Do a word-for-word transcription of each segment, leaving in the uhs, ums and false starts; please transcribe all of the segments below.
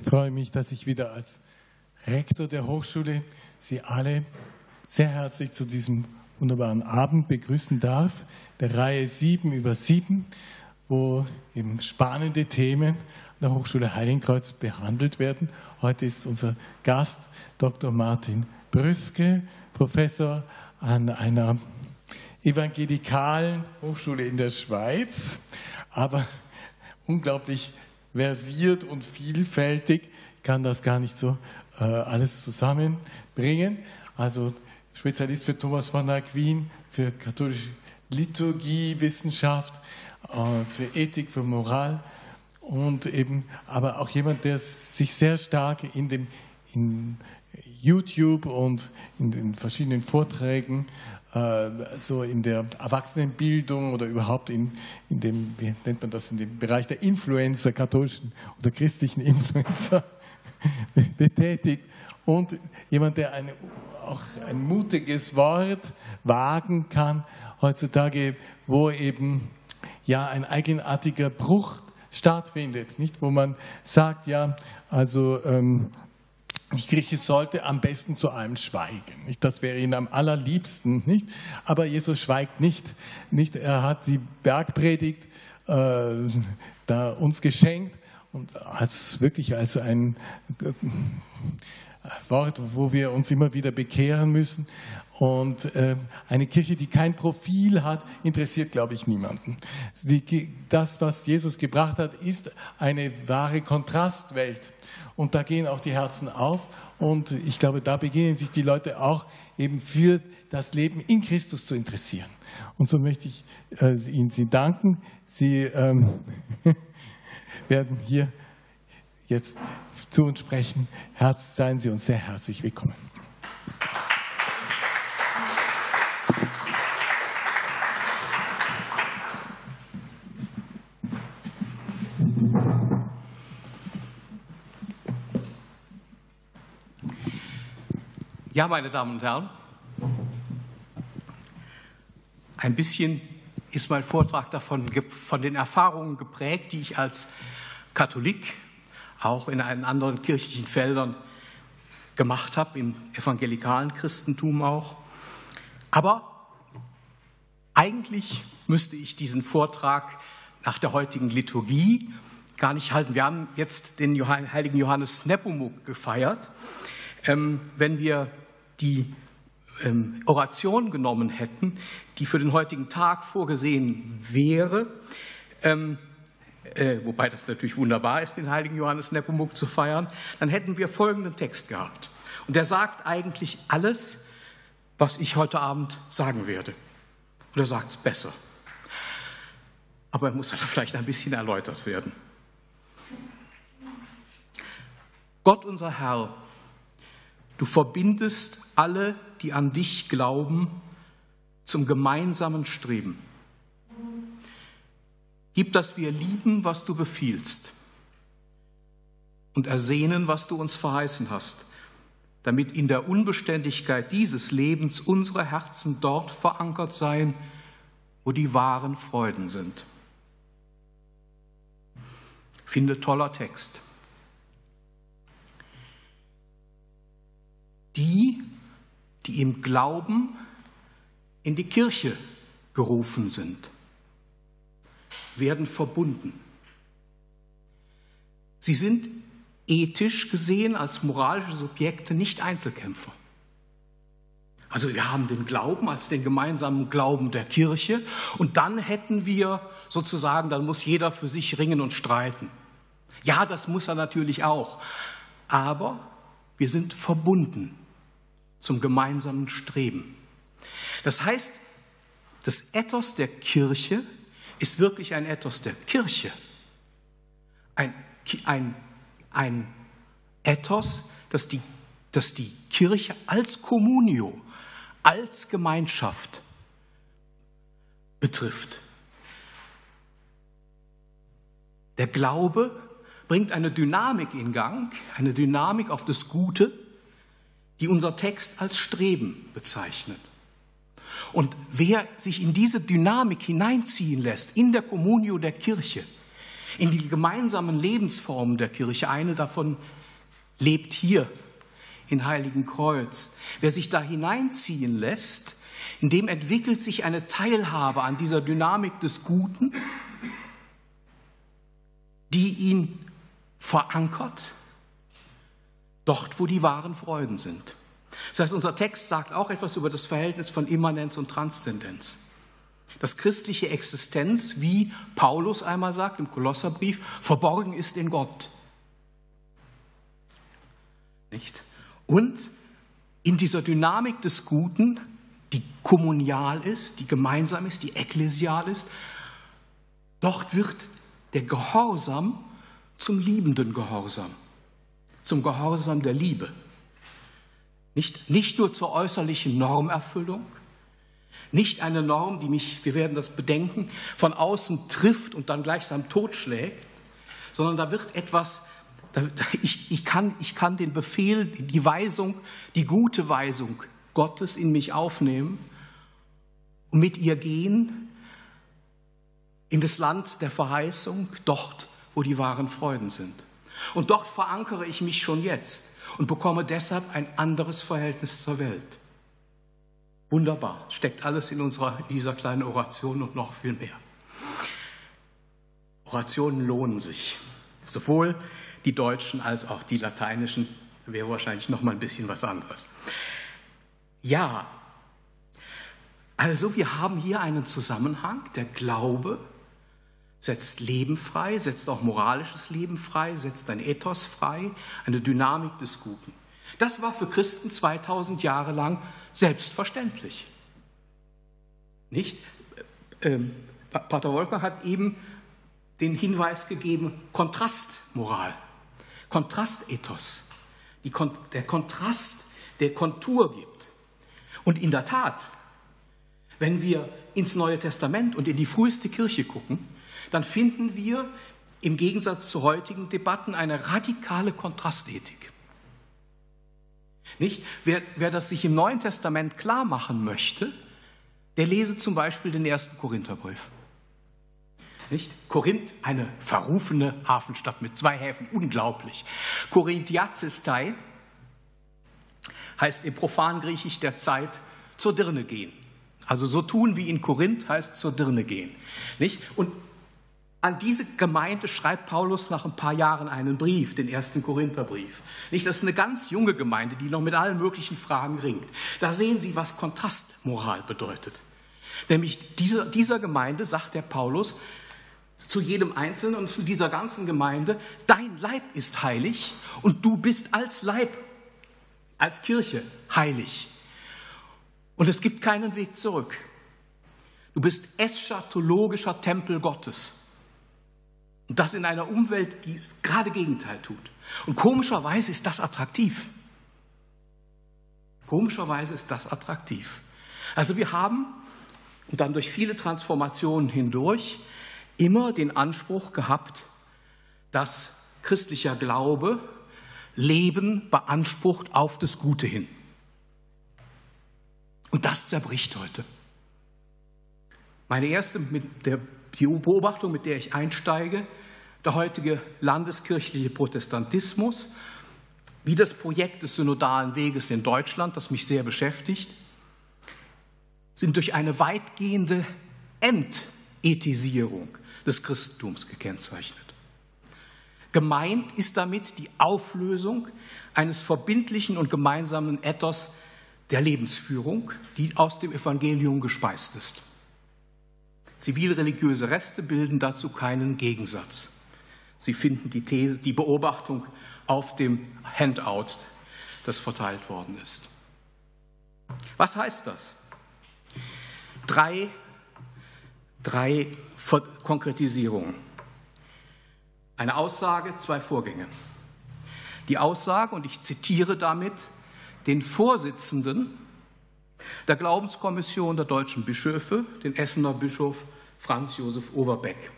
Ich freue mich, dass ich wieder als Rektor der Hochschule Sie alle sehr herzlich zu diesem wunderbaren Abend begrüßen darf, der Reihe sieben über sieben, wo eben spannende Themen der Hochschule Heiligenkreuz behandelt werden. Heute ist unser Gast Doktor Martin Brüske, Professor an einer evangelikalen Hochschule in der Schweiz, aber unglaublich versiert und vielfältig, kann das gar nicht so äh, alles zusammenbringen. Also Spezialist für Thomas von Aquin, für katholische Liturgiewissenschaft, äh, für Ethik, für Moral und eben aber auch jemand, der sich sehr stark in dem in YouTube und in den verschiedenen Vorträgen äh, so in der Erwachsenenbildung oder überhaupt in, in dem, wie nennt man das, in dem Bereich der Influencer, katholischen oder christlichen Influencer betätigt und jemand, der ein, auch ein mutiges Wort wagen kann heutzutage, wo eben ja ein eigenartiger Bruch stattfindet, nicht, wo man sagt, ja, also ähm, ich Grieche sollte am besten zu allem schweigen. Nicht? Das wäre ihnen am allerliebsten. Nicht? Aber Jesus schweigt nicht. Nicht? Er hat die Bergpredigt äh, da uns geschenkt und als, wirklich als ein äh, Wort, wo wir uns immer wieder bekehren müssen. Und äh, eine Kirche, die kein Profil hat, interessiert, glaube ich, niemanden. Die, das, was Jesus gebracht hat, ist eine wahre Kontrastwelt. Und da gehen auch die Herzen auf und ich glaube, da beginnen sich die Leute auch eben für das Leben in Christus zu interessieren. Und so möchte ich äh, Ihnen Sie danken. Sie ähm, werden hier jetzt zu uns sprechen. Herz, seien Sie uns sehr herzlich willkommen. Ja, meine Damen und Herren, ein bisschen ist mein Vortrag davon, von den Erfahrungen geprägt, die ich als Katholik auch in anderen kirchlichen Feldern gemacht habe, im evangelikalen Christentum auch. Aber eigentlich müsste ich diesen Vortrag nach der heutigen Liturgie gar nicht halten. Wir haben jetzt den heiligen Johannes Nepomuk gefeiert. Wenn wir die ähm, Oration genommen hätten, die für den heutigen Tag vorgesehen wäre, ähm, äh, wobei das natürlich wunderbar ist, den heiligen Johannes Nepomuk zu feiern, dann hätten wir folgenden Text gehabt. Und der sagt eigentlich alles, was ich heute Abend sagen werde. Und er sagt es besser. Aber er muss dann vielleicht ein bisschen erläutert werden. Gott, unser Herr, du verbindest alle, die an dich glauben, zum gemeinsamen Streben. Gib, dass wir lieben, was du befiehlst, und ersehnen, was du uns verheißen hast, damit in der Unbeständigkeit dieses Lebens unsere Herzen dort verankert seien, wo die wahren Freuden sind. Finde toller Text. Die, die im Glauben in die Kirche gerufen sind, werden verbunden. Sie sind ethisch gesehen als moralische Subjekte nicht Einzelkämpfer. Also wir haben den Glauben als den gemeinsamen Glauben der Kirche und dann hätten wir sozusagen, dann muss jeder für sich ringen und streiten. Ja, das muss er natürlich auch, aber wir sind verbunden zum gemeinsamen Streben. Das heißt, das Ethos der Kirche ist wirklich ein Ethos der Kirche. Ein, ein, ein Ethos, das die, das die Kirche als Communio, als Gemeinschaft betrifft. Der Glaube bringt eine Dynamik in Gang, eine Dynamik auf das Gute, die unser Text als Streben bezeichnet. Und wer sich in diese Dynamik hineinziehen lässt, in der Communio der Kirche, in die gemeinsamen Lebensformen der Kirche. Eine davon lebt hier in Heiligenkreuz. Wer sich da hineinziehen lässt, in dem entwickelt sich eine Teilhabe an dieser Dynamik des Guten, die ihn verankert, dort, wo die wahren Freuden sind. Das heißt, unser Text sagt auch etwas über das Verhältnis von Immanenz und Transzendenz. Dass christliche Existenz, wie Paulus einmal sagt im Kolosserbrief, verborgen ist in Gott. Nicht? Und in dieser Dynamik des Guten, die kommunial ist, die gemeinsam ist, die ekklesial ist, dort wird der Gehorsam zum liebenden Gehorsam, zum Gehorsam der Liebe. Nicht, nicht nur zur äußerlichen Normerfüllung, nicht eine Norm, die mich, wir werden das bedenken, von außen trifft und dann gleichsam totschlägt, sondern da wird etwas, da, ich, ich, kann, ich kann den Befehl, die Weisung, die gute Weisung Gottes in mich aufnehmen und mit ihr gehen in das Land der Verheißung, dort, wo die wahren Freuden sind. Und dort verankere ich mich schon jetzt und bekomme deshalb ein anderes Verhältnis zur Welt. Wunderbar, steckt alles in unserer, dieser kleinen Oration und noch viel mehr. Orationen lohnen sich, sowohl die deutschen als auch die lateinischen, wäre wahrscheinlich noch mal ein bisschen was anderes. Ja, also wir haben hier einen Zusammenhang, der Glaube setzt Leben frei, setzt auch moralisches Leben frei, setzt ein Ethos frei, eine Dynamik des Guten. Das war für Christen zweitausend Jahre lang selbstverständlich. Nicht? Ähm, Pater Wolfgang hat eben den Hinweis gegeben, Kontrastmoral, Kontrastethos, die Kon der Kontrast, der Kontur gibt. Und in der Tat, wenn wir ins Neue Testament und in die früheste Kirche gucken, dann finden wir im Gegensatz zu heutigen Debatten eine radikale Kontrastethik. Nicht? Wer, wer das sich im Neuen Testament klar machen möchte, der lese zum Beispiel den ersten Korintherbrief. Nicht? Korinth, eine verrufene Hafenstadt mit zwei Häfen, unglaublich. Korinthiazistei heißt im Profangriechisch der Zeit zur Dirne gehen. Also so tun wie in Korinth heißt zur Dirne gehen. Nicht? Und an diese Gemeinde schreibt Paulus nach ein paar Jahren einen Brief, den ersten Korintherbrief. Nicht, das ist eine ganz junge Gemeinde, die noch mit allen möglichen Fragen ringt. Da sehen Sie, was Kontrastmoral bedeutet. Nämlich dieser, dieser Gemeinde sagt der Paulus zu jedem Einzelnen und zu dieser ganzen Gemeinde, dein Leib ist heilig und du bist als Leib, als Kirche heilig. Und es gibt keinen Weg zurück. Du bist eschatologischer Tempel Gottes. Und das in einer Umwelt, die das gerade Gegenteil tut. Und komischerweise ist das attraktiv. Komischerweise ist das attraktiv. Also wir haben, und dann durch viele Transformationen hindurch, immer den Anspruch gehabt, dass christlicher Glaube Leben beansprucht auf das Gute hin. Und das zerbricht heute. Meine erste mit der Die Beobachtung, mit der ich einsteige, der heutige landeskirchliche Protestantismus, wie das Projekt des synodalen Weges in Deutschland, das mich sehr beschäftigt, sind durch eine weitgehende Entethisierung des Christentums gekennzeichnet. Gemeint ist damit die Auflösung eines verbindlichen und gemeinsamen Ethos der Lebensführung, die aus dem Evangelium gespeist ist. Zivilreligiöse Reste bilden dazu keinen Gegensatz. Sie finden die These, die Beobachtung auf dem Handout, das verteilt worden ist. Was heißt das? Drei, drei Konkretisierungen. Eine Aussage, zwei Vorgänge. Die Aussage, und ich zitiere damit den Vorsitzenden der Glaubenskommission der deutschen Bischöfe, den Essener Bischof Franz Josef Overbeck.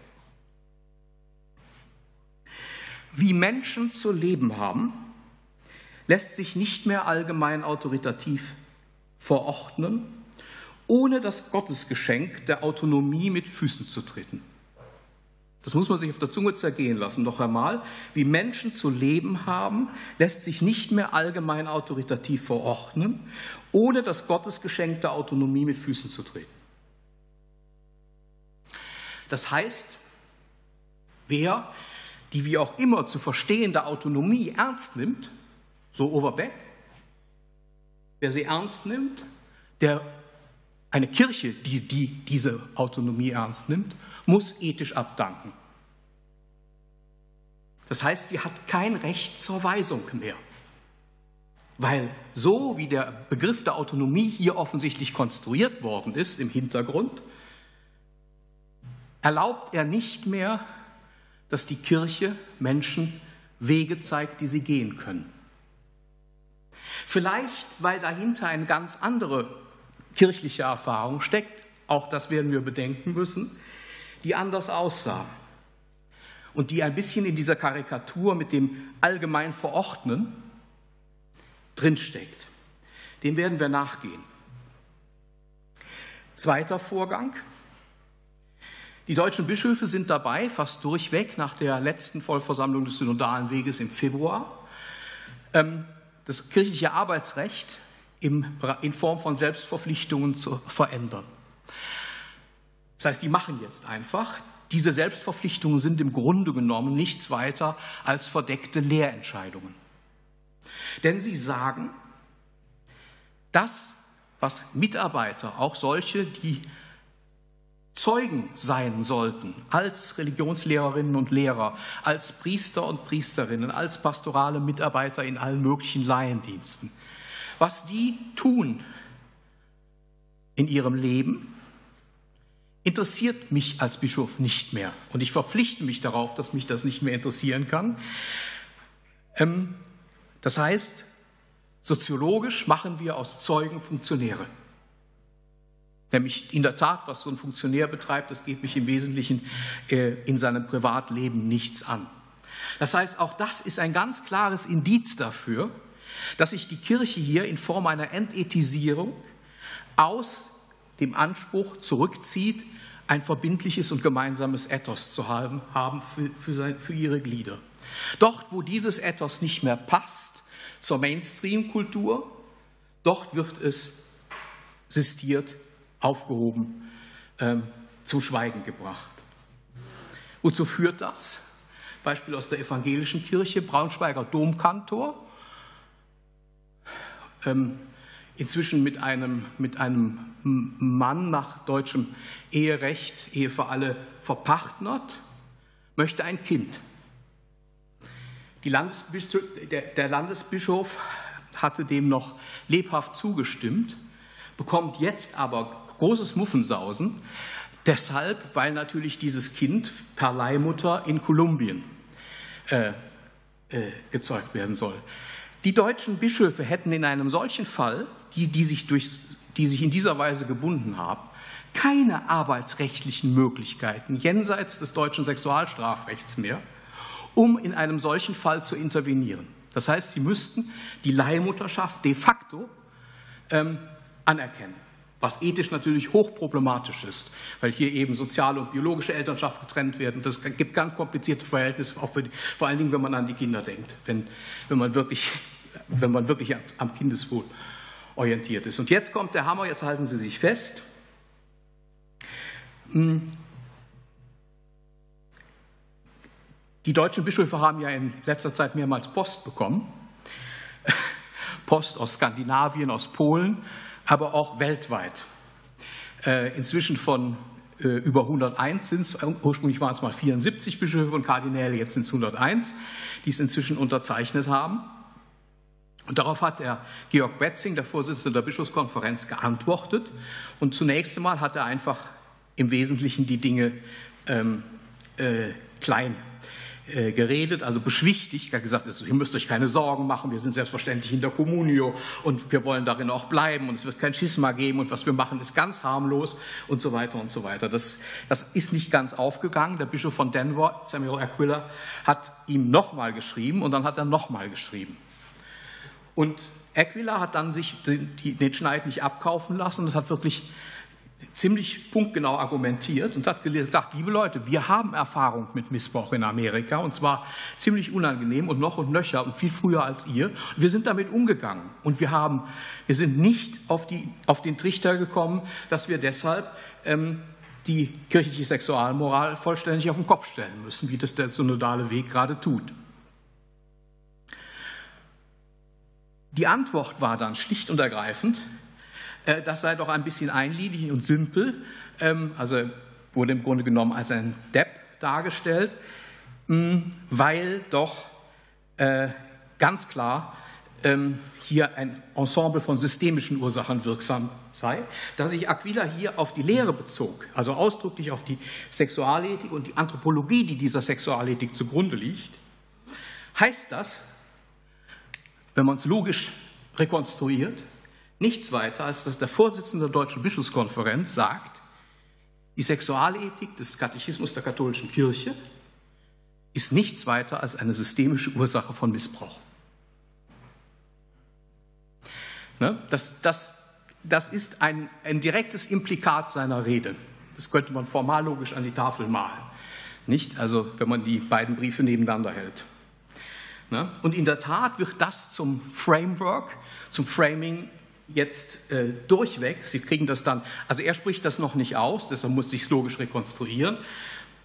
Wie Menschen zu leben haben, lässt sich nicht mehr allgemein autoritativ verordnen, ohne das Gottesgeschenk der Autonomie mit Füßen zu treten. Das muss man sich auf der Zunge zergehen lassen. Noch einmal, wie Menschen zu leben haben, lässt sich nicht mehr allgemein autoritativ verordnen, ohne das Gottes geschenkte Autonomie mit Füßen zu treten. Das heißt, wer die wie auch immer zu verstehende Autonomie ernst nimmt, so Overbeck, wer sie ernst nimmt, der eine Kirche, die, die diese Autonomie ernst nimmt, muss ethisch abdanken. Das heißt, sie hat kein Recht zur Weisung mehr. Weil so wie der Begriff der Autonomie hier offensichtlich konstruiert worden ist im Hintergrund, erlaubt er nicht mehr, dass die Kirche Menschen Wege zeigt, die sie gehen können. Vielleicht, weil dahinter eine ganz andere kirchliche Erfahrung steckt, auch das werden wir bedenken müssen, die anders aussah und die ein bisschen in dieser Karikatur mit dem allgemein Verordnen drinsteckt. Dem werden wir nachgehen. Zweiter Vorgang. Die deutschen Bischöfe sind dabei, fast durchweg nach der letzten Vollversammlung des Synodalen Weges im Februar, das kirchliche Arbeitsrecht in Form von Selbstverpflichtungen zu verändern. Das heißt, die machen jetzt einfach. Diese Selbstverpflichtungen sind im Grunde genommen nichts weiter als verdeckte Lehrentscheidungen. Denn sie sagen, das, was Mitarbeiter, auch solche, die Zeugen sein sollten, als Religionslehrerinnen und Lehrer, als Priester und Priesterinnen, als pastorale Mitarbeiter in allen möglichen Laiendiensten. Was die tun in ihrem Leben, interessiert mich als Bischof nicht mehr. Und ich verpflichte mich darauf, dass mich das nicht mehr interessieren kann. Das heißt, soziologisch machen wir aus Zeugen Funktionäre. Nämlich in der Tat, was so ein Funktionär betreibt, das geht mich im Wesentlichen äh, in seinem Privatleben nichts an. Das heißt, auch das ist ein ganz klares Indiz dafür, dass sich die Kirche hier in Form einer Enthethisierung aus dem Anspruch zurückzieht, ein verbindliches und gemeinsames Ethos zu haben, haben für, für, sein, für ihre Glieder. Dort, wo dieses Ethos nicht mehr passt zur Mainstream-Kultur, dort wird es sistiert, aufgehoben, ähm, zum Schweigen gebracht. Wozu führt das? Beispiel aus der evangelischen Kirche, Braunschweiger Domkantor, ähm, inzwischen mit einem, mit einem Mann nach deutschem Eherecht, Ehe für alle, verpartnert, möchte ein Kind. Die Landesbischof, der, der Landesbischof hatte dem noch lebhaft zugestimmt, bekommt jetzt aber großes Muffensausen, deshalb, weil natürlich dieses Kind per Leihmutter in Kolumbien äh, äh, gezeugt werden soll. Die deutschen Bischöfe hätten in einem solchen Fall, die, die, sich durch, die sich in dieser Weise gebunden haben, keine arbeitsrechtlichen Möglichkeiten jenseits des deutschen Sexualstrafrechts mehr, um in einem solchen Fall zu intervenieren. Das heißt, sie müssten die Leihmutterschaft de facto ähm, anerkennen. Was ethisch natürlich hochproblematisch ist, weil hier eben soziale und biologische Elternschaft getrennt werden. Das gibt ganz komplizierte Verhältnisse, auch für die, vor allen Dingen, wenn man an die Kinder denkt, wenn, wenn, man, wirklich, wenn man wirklich am Kindeswohl orientiert ist. Und jetzt kommt der Hammer, jetzt halten Sie sich fest. Die deutschen Bischöfe haben ja in letzter Zeit mehrmals Post bekommen. Post aus Skandinavien, aus Polen, aber auch weltweit. Inzwischen von über hunderteins sind es, ursprünglich waren es mal vierundsiebzig Bischöfe und Kardinäle, jetzt sind es hunderteins, die es inzwischen unterzeichnet haben. Und darauf hat der Georg Betzing, der Vorsitzende der Bischofskonferenz, geantwortet. Und zunächst einmal hat er einfach im Wesentlichen die Dinge ähm, äh, klein geredet, also beschwichtigt, hat gesagt, ihr müsst euch keine Sorgen machen, wir sind selbstverständlich in der Communio und wir wollen darin auch bleiben und es wird kein Schisma geben und was wir machen ist ganz harmlos und so weiter und so weiter. Das, das ist nicht ganz aufgegangen. Der Bischof von Denver, Samuel Aquila, hat ihm nochmal geschrieben und dann hat er nochmal geschrieben. Und Aquila hat dann sich den, den Schneid nicht abkaufen lassen und hat wirklich ziemlich punktgenau argumentiert und hat gesagt, liebe Leute, wir haben Erfahrung mit Missbrauch in Amerika, und zwar ziemlich unangenehm und noch und nöcher und viel früher als ihr. Und wir sind damit umgegangen und wir, haben, wir sind nicht auf, die, auf den Trichter gekommen, dass wir deshalb ähm, die kirchliche Sexualmoral vollständig auf den Kopf stellen müssen, wie das der synodale Weg gerade tut. Die Antwort war dann schlicht und ergreifend, das sei doch ein bisschen einliedig und simpel, also wurde im Grunde genommen als ein Depp dargestellt, weil doch ganz klar hier ein Ensemble von systemischen Ursachen wirksam sei, dass sich Aquila hier auf die Lehre bezog, also ausdrücklich auf die Sexualethik und die Anthropologie, die dieser Sexualethik zugrunde liegt, heißt das, wenn man es logisch rekonstruiert, nichts weiter, als dass der Vorsitzende der Deutschen Bischofskonferenz sagt, die Sexualethik des Katechismus der katholischen Kirche ist nichts weiter als eine systemische Ursache von Missbrauch. Ne? Das, das, das ist ein, ein direktes Implikat seiner Rede. Das könnte man formal logisch an die Tafel malen. Nicht? Also, wenn man die beiden Briefe nebeneinander hält. Ne? Und in der Tat wird das zum Framework, zum Framing jetzt äh, durchweg, Sie kriegen das dann, also er spricht das noch nicht aus, deshalb muss ich es logisch rekonstruieren,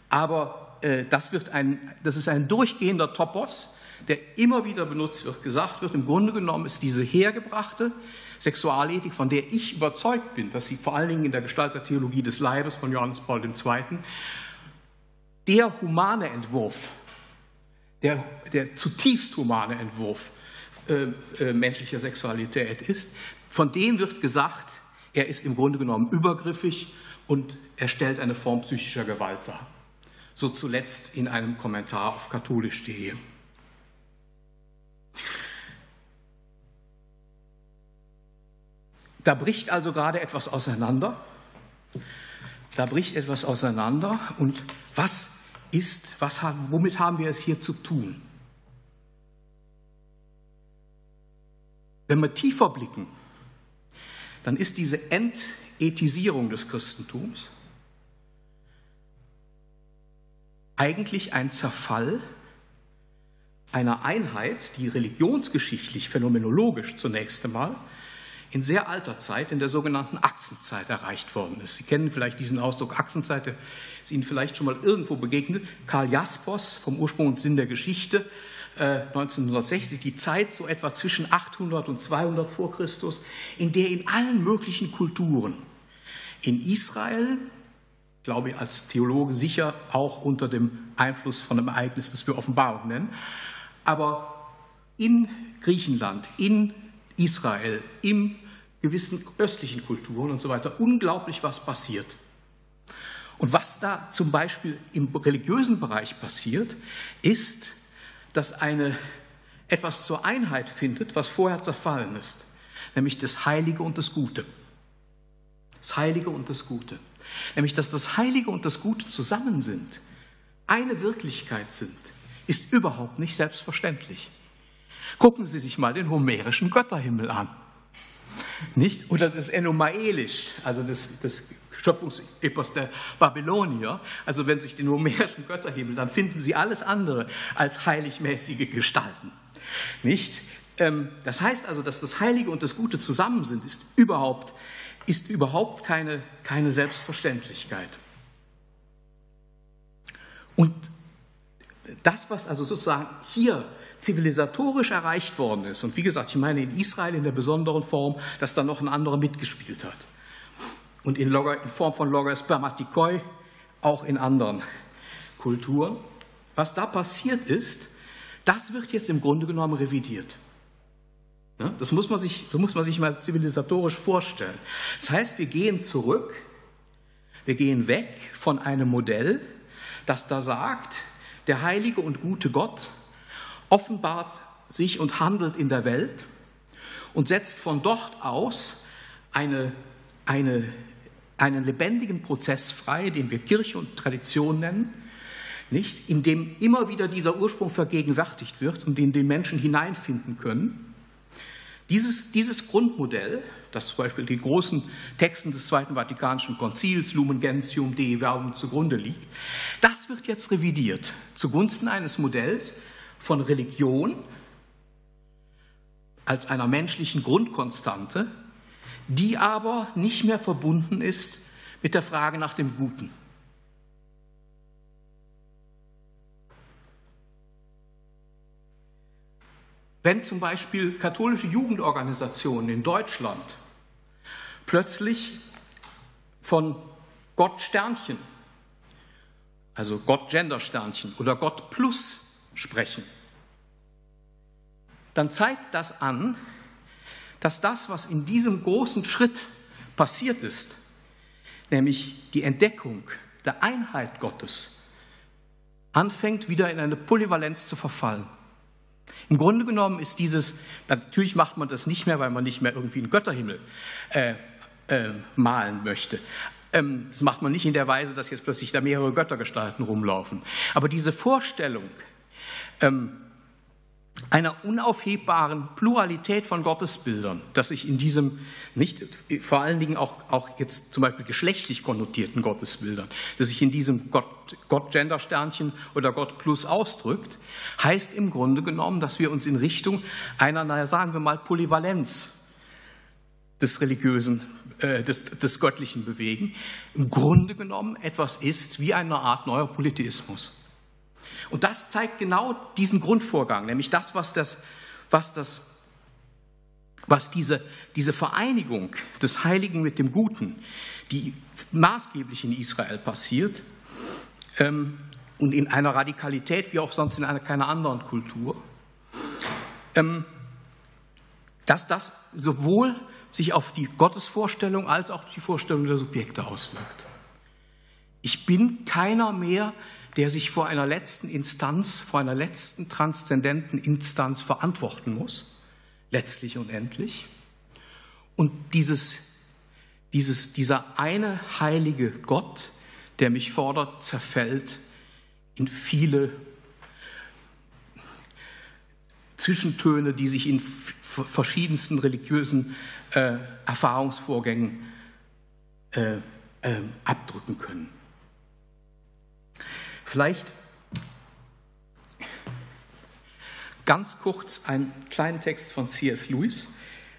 aber äh, das, wird ein, das ist ein durchgehender Topos, der immer wieder benutzt wird, gesagt wird, im Grunde genommen ist diese hergebrachte Sexualethik, von der ich überzeugt bin, dass sie vor allen Dingen in der Gestalt der Theologie des Leibes von Johannes Paul dem Zweiten der humane Entwurf, der, der zutiefst humane Entwurf äh, äh, menschlicher Sexualität ist. Von dem wird gesagt, er ist im Grunde genommen übergriffig und er stellt eine Form psychischer Gewalt dar. So zuletzt in einem Kommentar auf katholisch punkt de. Da bricht also gerade etwas auseinander. Da bricht etwas auseinander. Und was ist, was, womit haben wir es hier zu tun? Wenn wir tiefer blicken, dann ist diese Entethisierung des Christentums eigentlich ein Zerfall einer Einheit, die religionsgeschichtlich, phänomenologisch zunächst einmal in sehr alter Zeit, in der sogenannten Achsenzeit erreicht worden ist. Sie kennen vielleicht diesen Ausdruck Achsenzeit, der ist Ihnen vielleicht schon mal irgendwo begegnet. Karl Jaspers vom Ursprung und Sinn der Geschichte, neunzehnhundertsechzig, die Zeit so etwa zwischen achthundert und zweihundert vor Christus, in der in allen möglichen Kulturen, in Israel, glaube ich als Theologe sicher auch unter dem Einfluss von einem Ereignis, das wir Offenbarung nennen, aber in Griechenland, in Israel, in gewissen östlichen Kulturen und so weiter, unglaublich was passiert. Und was da zum Beispiel im religiösen Bereich passiert, ist, dass eine, etwas zur Einheit findet, was vorher zerfallen ist, nämlich das Heilige und das Gute. Das Heilige und das Gute. Nämlich, dass das Heilige und das Gute zusammen sind, eine Wirklichkeit sind, ist überhaupt nicht selbstverständlich. Gucken Sie sich mal den homerischen Götterhimmel an. Nicht? Oder das Enuma-Elisch, also das, das Schöpfungsepos der Babylonier, also wenn sich den homerischen Götterhimmel, dann finden Sie alles andere als heiligmäßige Gestalten. Nicht? Das heißt also, dass das Heilige und das Gute zusammen sind, ist überhaupt, ist überhaupt keine, keine Selbstverständlichkeit. Und das, was also sozusagen hier zivilisatorisch erreicht worden ist, und wie gesagt, ich meine in Israel in der besonderen Form, dass da noch ein anderer mitgespielt hat. Und in, Logos, in Form von Logos Spermatikoi auch in anderen Kulturen. Was da passiert ist, das wird jetzt im Grunde genommen revidiert. Das muss man sich, das muss man sich mal zivilisatorisch vorstellen. Das heißt, wir gehen zurück, wir gehen weg von einem Modell, das da sagt, der heilige und gute Gott offenbart sich und handelt in der Welt und setzt von dort aus eine, eine einen lebendigen Prozess frei, den wir Kirche und Tradition nennen, nicht? In dem immer wieder dieser Ursprung vergegenwärtigt wird und in den Menschen hineinfinden können, Dieses, dieses Grundmodell, das zum Beispiel den großen Texten des Zweiten Vatikanischen Konzils, Lumen Gentium, Dei Verbum zugrunde liegt, das wird jetzt revidiert zugunsten eines Modells von Religion als einer menschlichen Grundkonstante, die aber nicht mehr verbunden ist mit der Frage nach dem Guten. Wenn zum Beispiel katholische Jugendorganisationen in Deutschland plötzlich von Gott Sternchen, also Gott Gender Sternchen oder Gott Plus sprechen, dann zeigt das an, dass das, was in diesem großen Schritt passiert ist, nämlich die Entdeckung der Einheit Gottes, anfängt wieder in eine Polyvalenz zu verfallen. Im Grunde genommen ist dieses, natürlich macht man das nicht mehr, weil man nicht mehr irgendwie einen Götterhimmel äh, äh, malen möchte. Ähm, das macht man nicht in der Weise, dass jetzt plötzlich da mehrere Göttergestalten rumlaufen. Aber diese Vorstellung ähm, einer unaufhebbaren Pluralität von Gottesbildern, dass sich in diesem, nicht, vor allen Dingen auch, auch jetzt zum Beispiel geschlechtlich konnotierten Gottesbildern, dass sich in diesem Gott, Gott Gender Sternchen oder Gott Plus ausdrückt, heißt im Grunde genommen, dass wir uns in Richtung einer, naja, sagen wir mal, Polyvalenz des religiösen, äh, des, des Göttlichen bewegen, im Grunde genommen etwas ist wie eine Art neuer Polytheismus. Und das zeigt genau diesen Grundvorgang, nämlich das, was, das, was, das, was diese, diese Vereinigung des Heiligen mit dem Guten, die maßgeblich in Israel passiert ähm, und in einer Radikalität wie auch sonst in einer, keiner anderen Kultur, ähm, dass das sowohl sich auf die Gottesvorstellung als auch die Vorstellung der Subjekte auswirkt. Ich bin keiner mehr, der sich vor einer letzten Instanz, vor einer letzten transzendenten Instanz verantworten muss, letztlich und endlich. Und dieses, dieses, dieser eine heilige Gott, der mich fordert, zerfällt in viele Zwischentöne, die sich in verschiedensten religiösen äh, Erfahrungsvorgängen äh, äh, abdrücken können. Vielleicht ganz kurz einen kleinen Text von C S Lewis,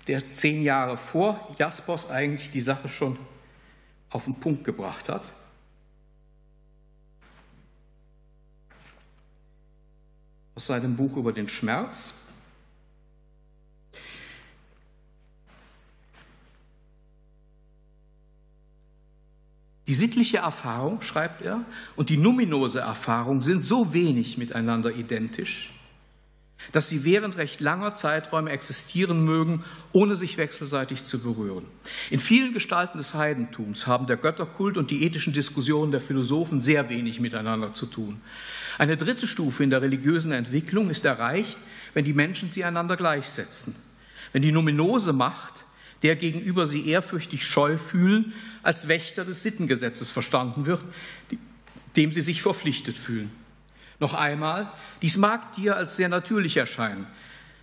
der zehn Jahre vor Jaspers eigentlich die Sache schon auf den Punkt gebracht hat. Aus seinem Buch über den Schmerz. Die sittliche Erfahrung, schreibt er, und die numinose Erfahrung sind so wenig miteinander identisch, dass sie während recht langer Zeiträume existieren mögen, ohne sich wechselseitig zu berühren. In vielen Gestalten des Heidentums haben der Götterkult und die ethischen Diskussionen der Philosophen sehr wenig miteinander zu tun. Eine dritte Stufe in der religiösen Entwicklung ist erreicht, wenn die Menschen sie einander gleichsetzen. Wenn die numinose Macht, der gegenüber sie ehrfürchtig scheu fühlen, als Wächter des Sittengesetzes verstanden wird, dem sie sich verpflichtet fühlen. Noch einmal, dies mag dir als sehr natürlich erscheinen.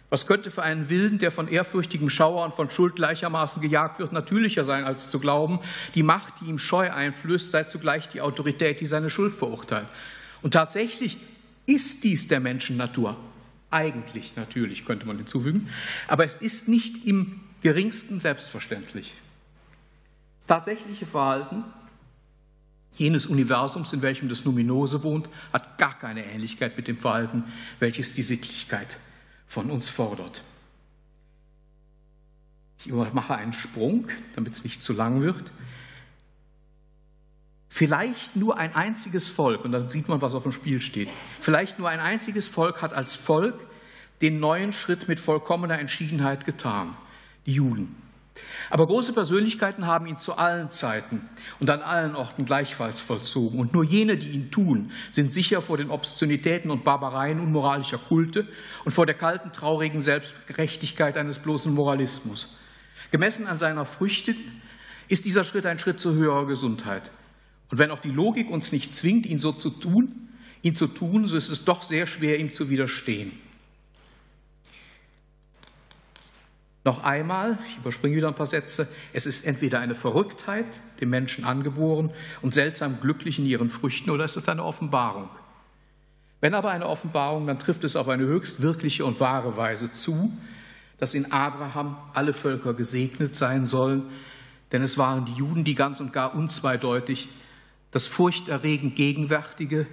Was könnte für einen Wilden, der von ehrfürchtigem Schauer und von Schuld gleichermaßen gejagt wird, natürlicher sein, als zu glauben, die Macht, die ihm Scheu einflößt, sei zugleich die Autorität, die seine Schuld verurteilt. Und tatsächlich ist dies der Menschennatur. Eigentlich natürlich, könnte man hinzufügen. Aber es ist nicht im geringsten selbstverständlich. Das tatsächliche Verhalten jenes Universums, in welchem das Numinose wohnt, hat gar keine Ähnlichkeit mit dem Verhalten, welches die Sittlichkeit von uns fordert. Ich mache einen Sprung, damit es nicht zu lang wird. Vielleicht nur ein einziges Volk, und dann sieht man, was auf dem Spiel steht, vielleicht nur ein einziges Volk hat als Volk den neuen Schritt mit vollkommener Entschiedenheit getan. Die Juden. Aber große Persönlichkeiten haben ihn zu allen Zeiten und an allen Orten gleichfalls vollzogen. Und nur jene, die ihn tun, sind sicher vor den Obszönitäten und Barbareien unmoralischer Kulte und vor der kalten, traurigen Selbstgerechtigkeit eines bloßen Moralismus. Gemessen an seiner Früchte ist dieser Schritt ein Schritt zu höherer Gesundheit. Und wenn auch die Logik uns nicht zwingt, ihn so zu tun, ihn zu tun, so ist es doch sehr schwer, ihm zu widerstehen. Noch einmal, ich überspringe wieder ein paar Sätze, es ist entweder eine Verrücktheit, dem Menschen angeboren und seltsam glücklich in ihren Früchten, oder es ist eine Offenbarung. Wenn aber eine Offenbarung, dann trifft es auf eine höchst wirkliche und wahre Weise zu, dass in Abraham alle Völker gesegnet sein sollen, denn es waren die Juden, die ganz und gar unzweideutig das furchterregend Gegenwärtige,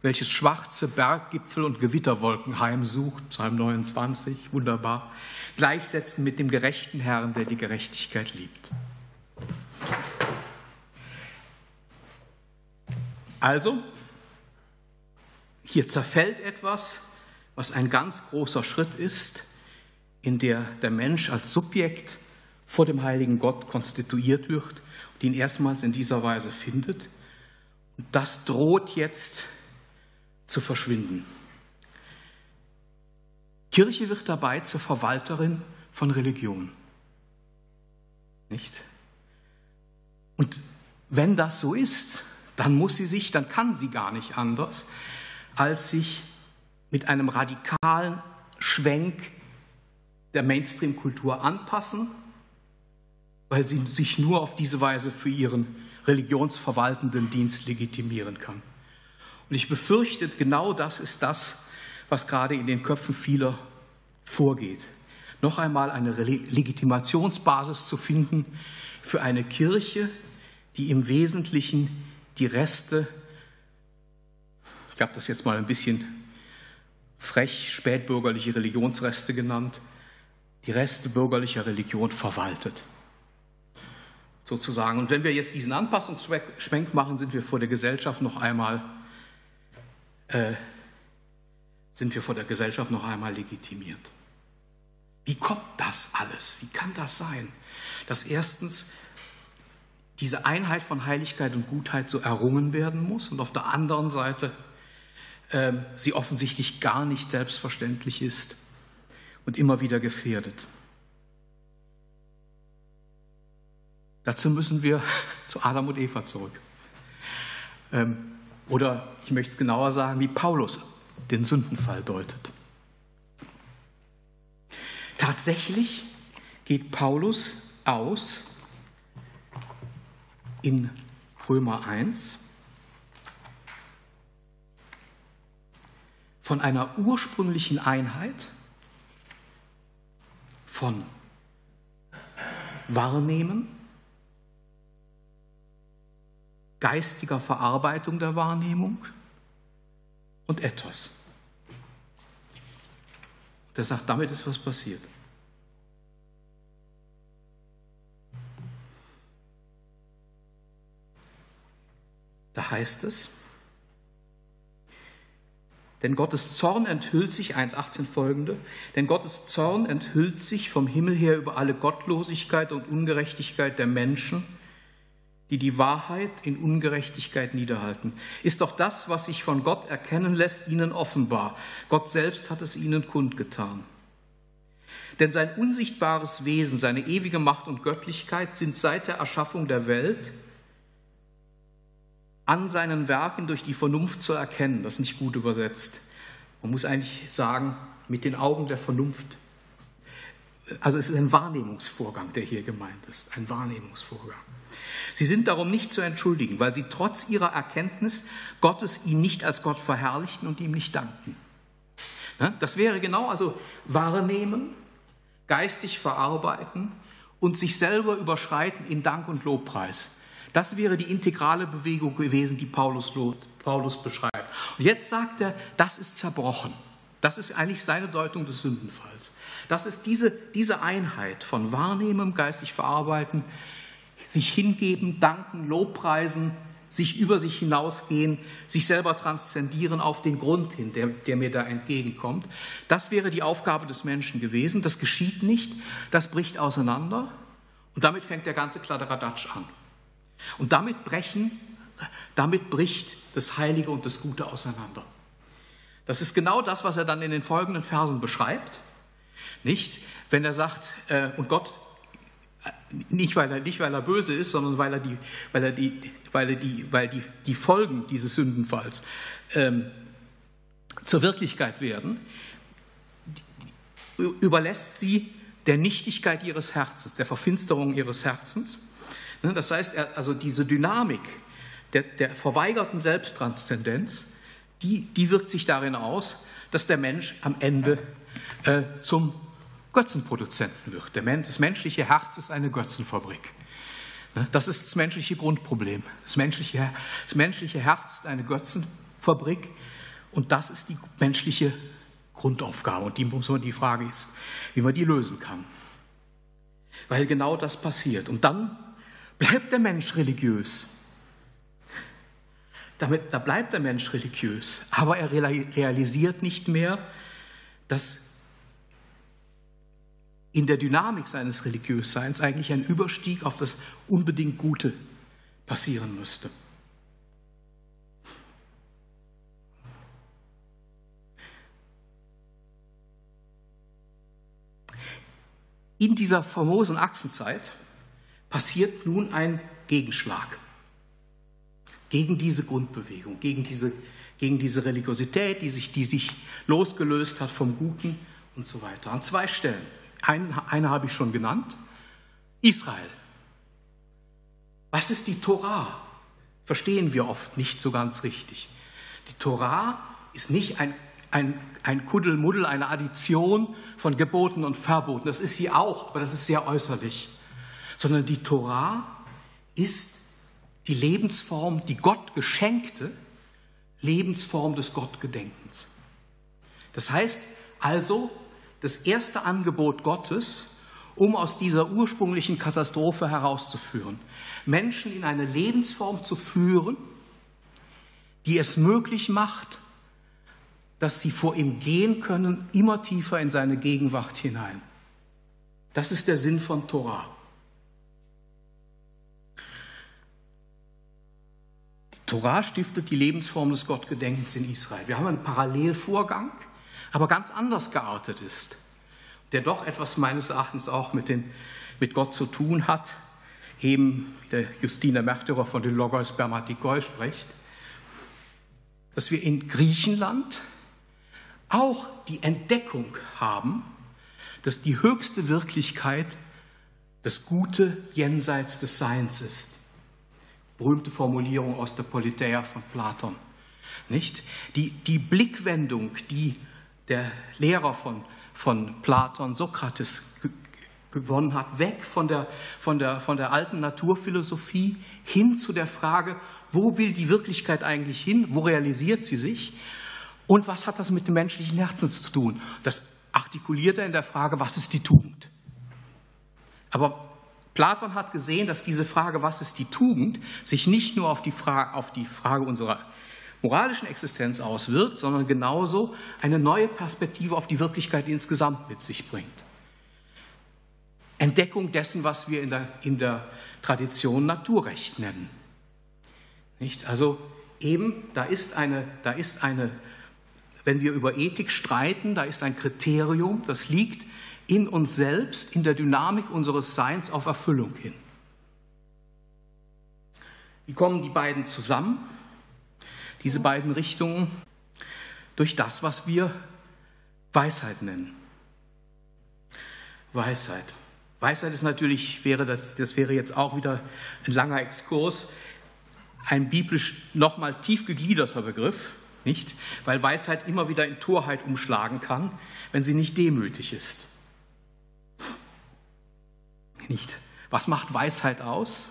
welches schwarze Berggipfel und Gewitterwolken heimsucht, Psalm neunundzwanzig, wunderbar, gleichsetzen mit dem gerechten Herrn, der die Gerechtigkeit liebt. Also, hier zerfällt etwas, was ein ganz großer Schritt ist, in der der Mensch als Subjekt vor dem heiligen Gott konstituiert wird und ihn erstmals in dieser Weise findet. Und das droht jetzt zu verschwinden. Kirche wird dabei zur Verwalterin von Religion. Nicht? Und wenn das so ist, dann muss sie sich, dann kann sie gar nicht anders, als sich mit einem radikalen Schwenk der Mainstream-Kultur anpassen, weil sie sich nur auf diese Weise für ihren religionsverwaltenden Dienst legitimieren kann. Und ich befürchte, genau das ist das, was gerade in den Köpfen vieler vorgeht. Noch einmal eine Legitimationsbasis zu finden für eine Kirche, die im Wesentlichen die Reste, ich habe das jetzt mal ein bisschen frech, spätbürgerliche Religionsreste genannt, die Reste bürgerlicher Religion verwaltet. Sozusagen. Und wenn wir jetzt diesen Anpassungsschwenk machen, sind wir vor der Gesellschaft noch einmal, äh, sind wir vor der Gesellschaft noch einmal legitimiert. Wie kommt das alles? Wie kann das sein, dass erstens diese Einheit von Heiligkeit und Gutheit so errungen werden muss und auf der anderen Seite äh, sie offensichtlich gar nicht selbstverständlich ist und immer wieder gefährdet? Dazu müssen wir zu Adam und Eva zurück. Ähm, oder ich möchte es genauer sagen, wie Paulus den Sündenfall deutet. Tatsächlich geht Paulus aus in Römer eins von einer ursprünglichen Einheit von Wahrnehmen, geistiger Verarbeitung der Wahrnehmung und Ethos. Der sagt, damit ist was passiert. Da heißt es, denn Gottes Zorn enthüllt sich, eins achtzehn folgende, denn Gottes Zorn enthüllt sich vom Himmel her über alle Gottlosigkeit und Ungerechtigkeit der Menschen, die die Wahrheit in Ungerechtigkeit niederhalten. Ist doch das, was sich von Gott erkennen lässt, ihnen offenbar. Gott selbst hat es ihnen kundgetan. Denn sein unsichtbares Wesen, seine ewige Macht und Göttlichkeit sind seit der Erschaffung der Welt an seinen Werken durch die Vernunft zu erkennen. Das ist nicht gut übersetzt. Man muss eigentlich sagen, mit den Augen der Vernunft. Also es ist ein Wahrnehmungsvorgang, der hier gemeint ist. Ein Wahrnehmungsvorgang. Sie sind darum nicht zu entschuldigen, weil sie trotz ihrer Erkenntnis Gottes ihn nicht als Gott verherrlichten und ihm nicht dankten. Das wäre genau, also wahrnehmen, geistig verarbeiten und sich selber überschreiten in Dank und Lobpreis. Das wäre die integrale Bewegung gewesen, die Paulus, Paulus beschreibt. Und jetzt sagt er, das ist zerbrochen. Das ist eigentlich seine Deutung des Sündenfalls. Das ist diese, diese Einheit von Wahrnehmen, geistig verarbeiten, sich hingeben, danken, lobpreisen, sich über sich hinausgehen, sich selber transzendieren auf den Grund hin, der, der mir da entgegenkommt. Das wäre die Aufgabe des Menschen gewesen. Das geschieht nicht, das bricht auseinander und damit fängt der ganze Kladderadatsch an. Und damit, brechen, damit bricht das Heilige und das Gute auseinander. Das ist genau das, was er dann in den folgenden Versen beschreibt. Nicht, wenn er sagt, äh, und Gott Nicht weil, er, nicht, weil er böse ist, sondern weil er die, weil er die, weil er die, weil die, die Folgen dieses Sündenfalls ähm, zur Wirklichkeit werden, überlässt sie der Nichtigkeit ihres Herzens, der Verfinsterung ihres Herzens. Das heißt, also diese Dynamik der, der verweigerten Selbsttranszendenz, die, die wirkt sich darin aus, dass der Mensch am Ende äh, zum Götzenproduzenten wird. Der Mensch, das menschliche Herz ist eine Götzenfabrik. Das ist das menschliche Grundproblem. Das menschliche, das menschliche Herz ist eine Götzenfabrik und das ist die menschliche Grundaufgabe. Und die, die Frage ist, wie man die lösen kann. Weil genau das passiert. Und dann bleibt der Mensch religiös. Damit, da bleibt der Mensch religiös, aber er realisiert nicht mehr, dass in der Dynamik seines Religiösseins eigentlich ein Überstieg auf das unbedingt Gute passieren müsste. In dieser famosen Achsenzeit passiert nun ein Gegenschlag gegen diese Grundbewegung, gegen diese, gegen diese Religiosität, die sich, die sich losgelöst hat vom Guten und so weiter. An zwei Stellen. Einen, eine habe ich schon genannt, Israel. Was ist die Tora? Verstehen wir oft nicht so ganz richtig. Die Tora ist nicht ein, ein, ein Kuddelmuddel, eine Addition von Geboten und Verboten. Das ist sie auch, aber das ist sehr äußerlich. Sondern die Tora ist die Lebensform, die Gott geschenkte Lebensform des Gottgedenkens. Das heißt also, das erste Angebot Gottes, um aus dieser ursprünglichen Katastrophe herauszuführen. Menschen in eine Lebensform zu führen, die es möglich macht, dass sie vor ihm gehen können, immer tiefer in seine Gegenwart hinein. Das ist der Sinn von Tora. Die Tora stiftet die Lebensform des Gottgedenkens in Israel. Wir haben einen Parallelvorgang, aber ganz anders geartet ist, der doch etwas meines Erachtens auch mit, den, mit Gott zu tun hat, eben wie der Justiner Märtyrer von den Logos Permatikoi spricht, dass wir in Griechenland auch die Entdeckung haben, dass die höchste Wirklichkeit das Gute jenseits des Seins ist. Berühmte Formulierung aus der Politeia von Platon. Nicht? Die, die Blickwendung, die der Lehrer von, von Platon, Sokrates, gewonnen hat, weg von der, von, der, von der alten Naturphilosophie hin zu der Frage, wo will die Wirklichkeit eigentlich hin, wo realisiert sie sich und was hat das mit dem menschlichen Herzen zu tun? Das artikuliert er in der Frage, was ist die Tugend? Aber Platon hat gesehen, dass diese Frage, was ist die Tugend, sich nicht nur auf die, Fra- auf die Frage unserer moralischen Existenz auswirkt, sondern genauso eine neue Perspektive auf die Wirklichkeit insgesamt mit sich bringt. Entdeckung dessen, was wir in der, in der Tradition Naturrecht nennen. Nicht? Also eben, da ist eine, da ist eine, wenn wir über Ethik streiten, da ist ein Kriterium, das liegt in uns selbst, in der Dynamik unseres Seins auf Erfüllung hin. Wie kommen die beiden zusammen? Diese beiden Richtungen durch das, was wir Weisheit nennen. Weisheit. Weisheit ist natürlich, wäre das, das wäre jetzt auch wieder ein langer Exkurs, ein biblisch nochmal tief gegliederter Begriff, nicht? Weil Weisheit immer wieder in Torheit umschlagen kann, wenn sie nicht demütig ist. Nicht? Was macht Weisheit aus?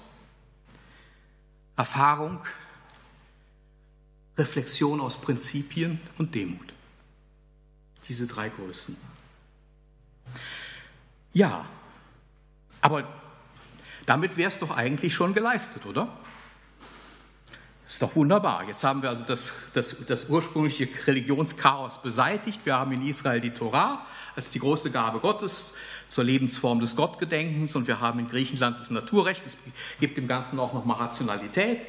Erfahrung, Reflexion aus Prinzipien und Demut. Diese drei Größen. Ja, aber damit wäre es doch eigentlich schon geleistet, oder? Ist doch wunderbar. Jetzt haben wir also das, das, das ursprüngliche Religionschaos beseitigt. Wir haben in Israel die Tora als die große Gabe Gottes zur Lebensform des Gottgedenkens und wir haben in Griechenland das Naturrecht. Es gibt dem Ganzen auch nochmal Rationalität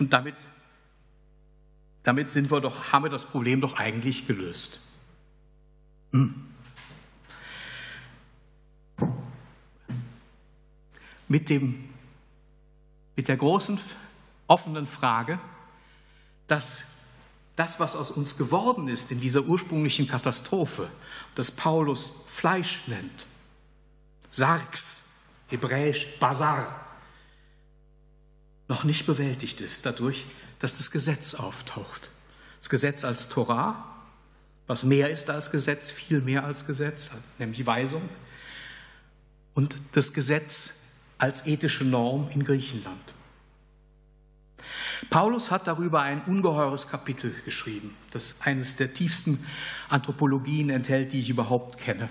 und damit Damit sind wir doch, haben wir das Problem doch eigentlich gelöst. Hm. Mit, dem, mit der großen offenen Frage, dass das, was aus uns geworden ist in dieser ursprünglichen Katastrophe, das Paulus Fleisch nennt, Sargs, hebräisch Bazar, noch nicht bewältigt ist dadurch, dass das Gesetz auftaucht. Das Gesetz als Torah, was mehr ist als Gesetz, viel mehr als Gesetz, nämlich Weisung, und das Gesetz als ethische Norm in Griechenland. Paulus hat darüber ein ungeheures Kapitel geschrieben, das eines der tiefsten Anthropologien enthält, die ich überhaupt kenne.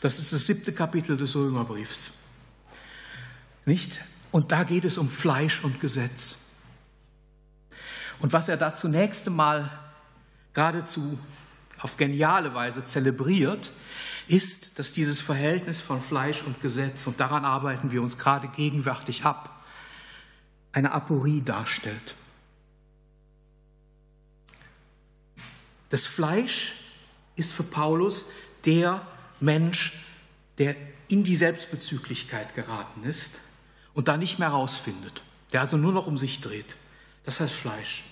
Das ist das siebte Kapitel des Römerbriefs. Nicht? Und da geht es um Fleisch und Gesetz. Und was er da zunächst einmal geradezu auf geniale Weise zelebriert, ist, dass dieses Verhältnis von Fleisch und Gesetz, und daran arbeiten wir uns gerade gegenwärtig ab, eine Aporie darstellt. Das Fleisch ist für Paulus der Mensch, der in die Selbstbezüglichkeit geraten ist und da nicht mehr rausfindet, der also nur noch um sich dreht. Das heißt Fleisch.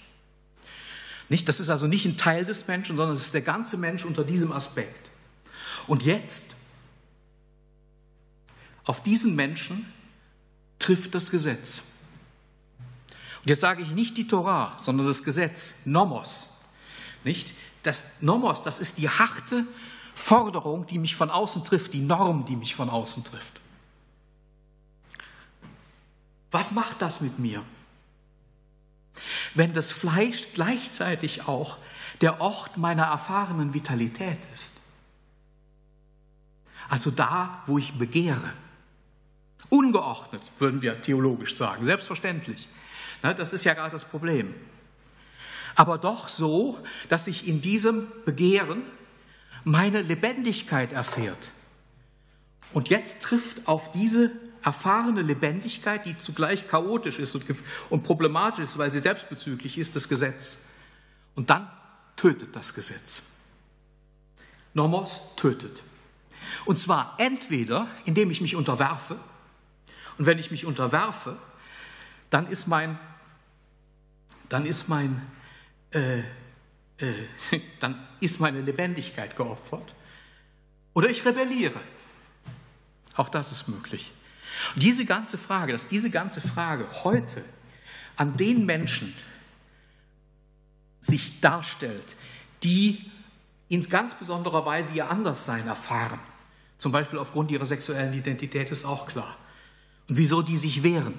Nicht? Das ist also nicht ein Teil des Menschen, sondern es ist der ganze Mensch unter diesem Aspekt. Und jetzt, auf diesen Menschen trifft das Gesetz. Und jetzt sage ich nicht die Torah, sondern das Gesetz, Nomos. Nicht? Das Nomos, das ist die harte Forderung, die mich von außen trifft, die Norm, die mich von außen trifft. Was macht das mit mir? Wenn das Fleisch gleichzeitig auch der Ort meiner erfahrenen Vitalität ist. Also da, wo ich begehre. Ungeordnet, würden wir theologisch sagen, selbstverständlich. Das ist ja gerade das Problem. Aber doch so, dass sich in diesem Begehren meine Lebendigkeit erfährt. Und jetzt trifft auf diese erfahrene Lebendigkeit, die zugleich chaotisch ist und, und problematisch ist, weil sie selbstbezüglich ist, das Gesetz. Und dann tötet das Gesetz. Nomos tötet. Und zwar entweder, indem ich mich unterwerfe, und wenn ich mich unterwerfe, dann ist mein, dann ist mein, äh, äh, dann ist meine Lebendigkeit geopfert. Oder ich rebelliere. Auch das ist möglich. Und diese ganze Frage, dass diese ganze Frage heute an den Menschen sich darstellt, die in ganz besonderer Weise ihr Anderssein erfahren, zum Beispiel aufgrund ihrer sexuellen Identität, ist auch klar. Und wieso die sich wehren,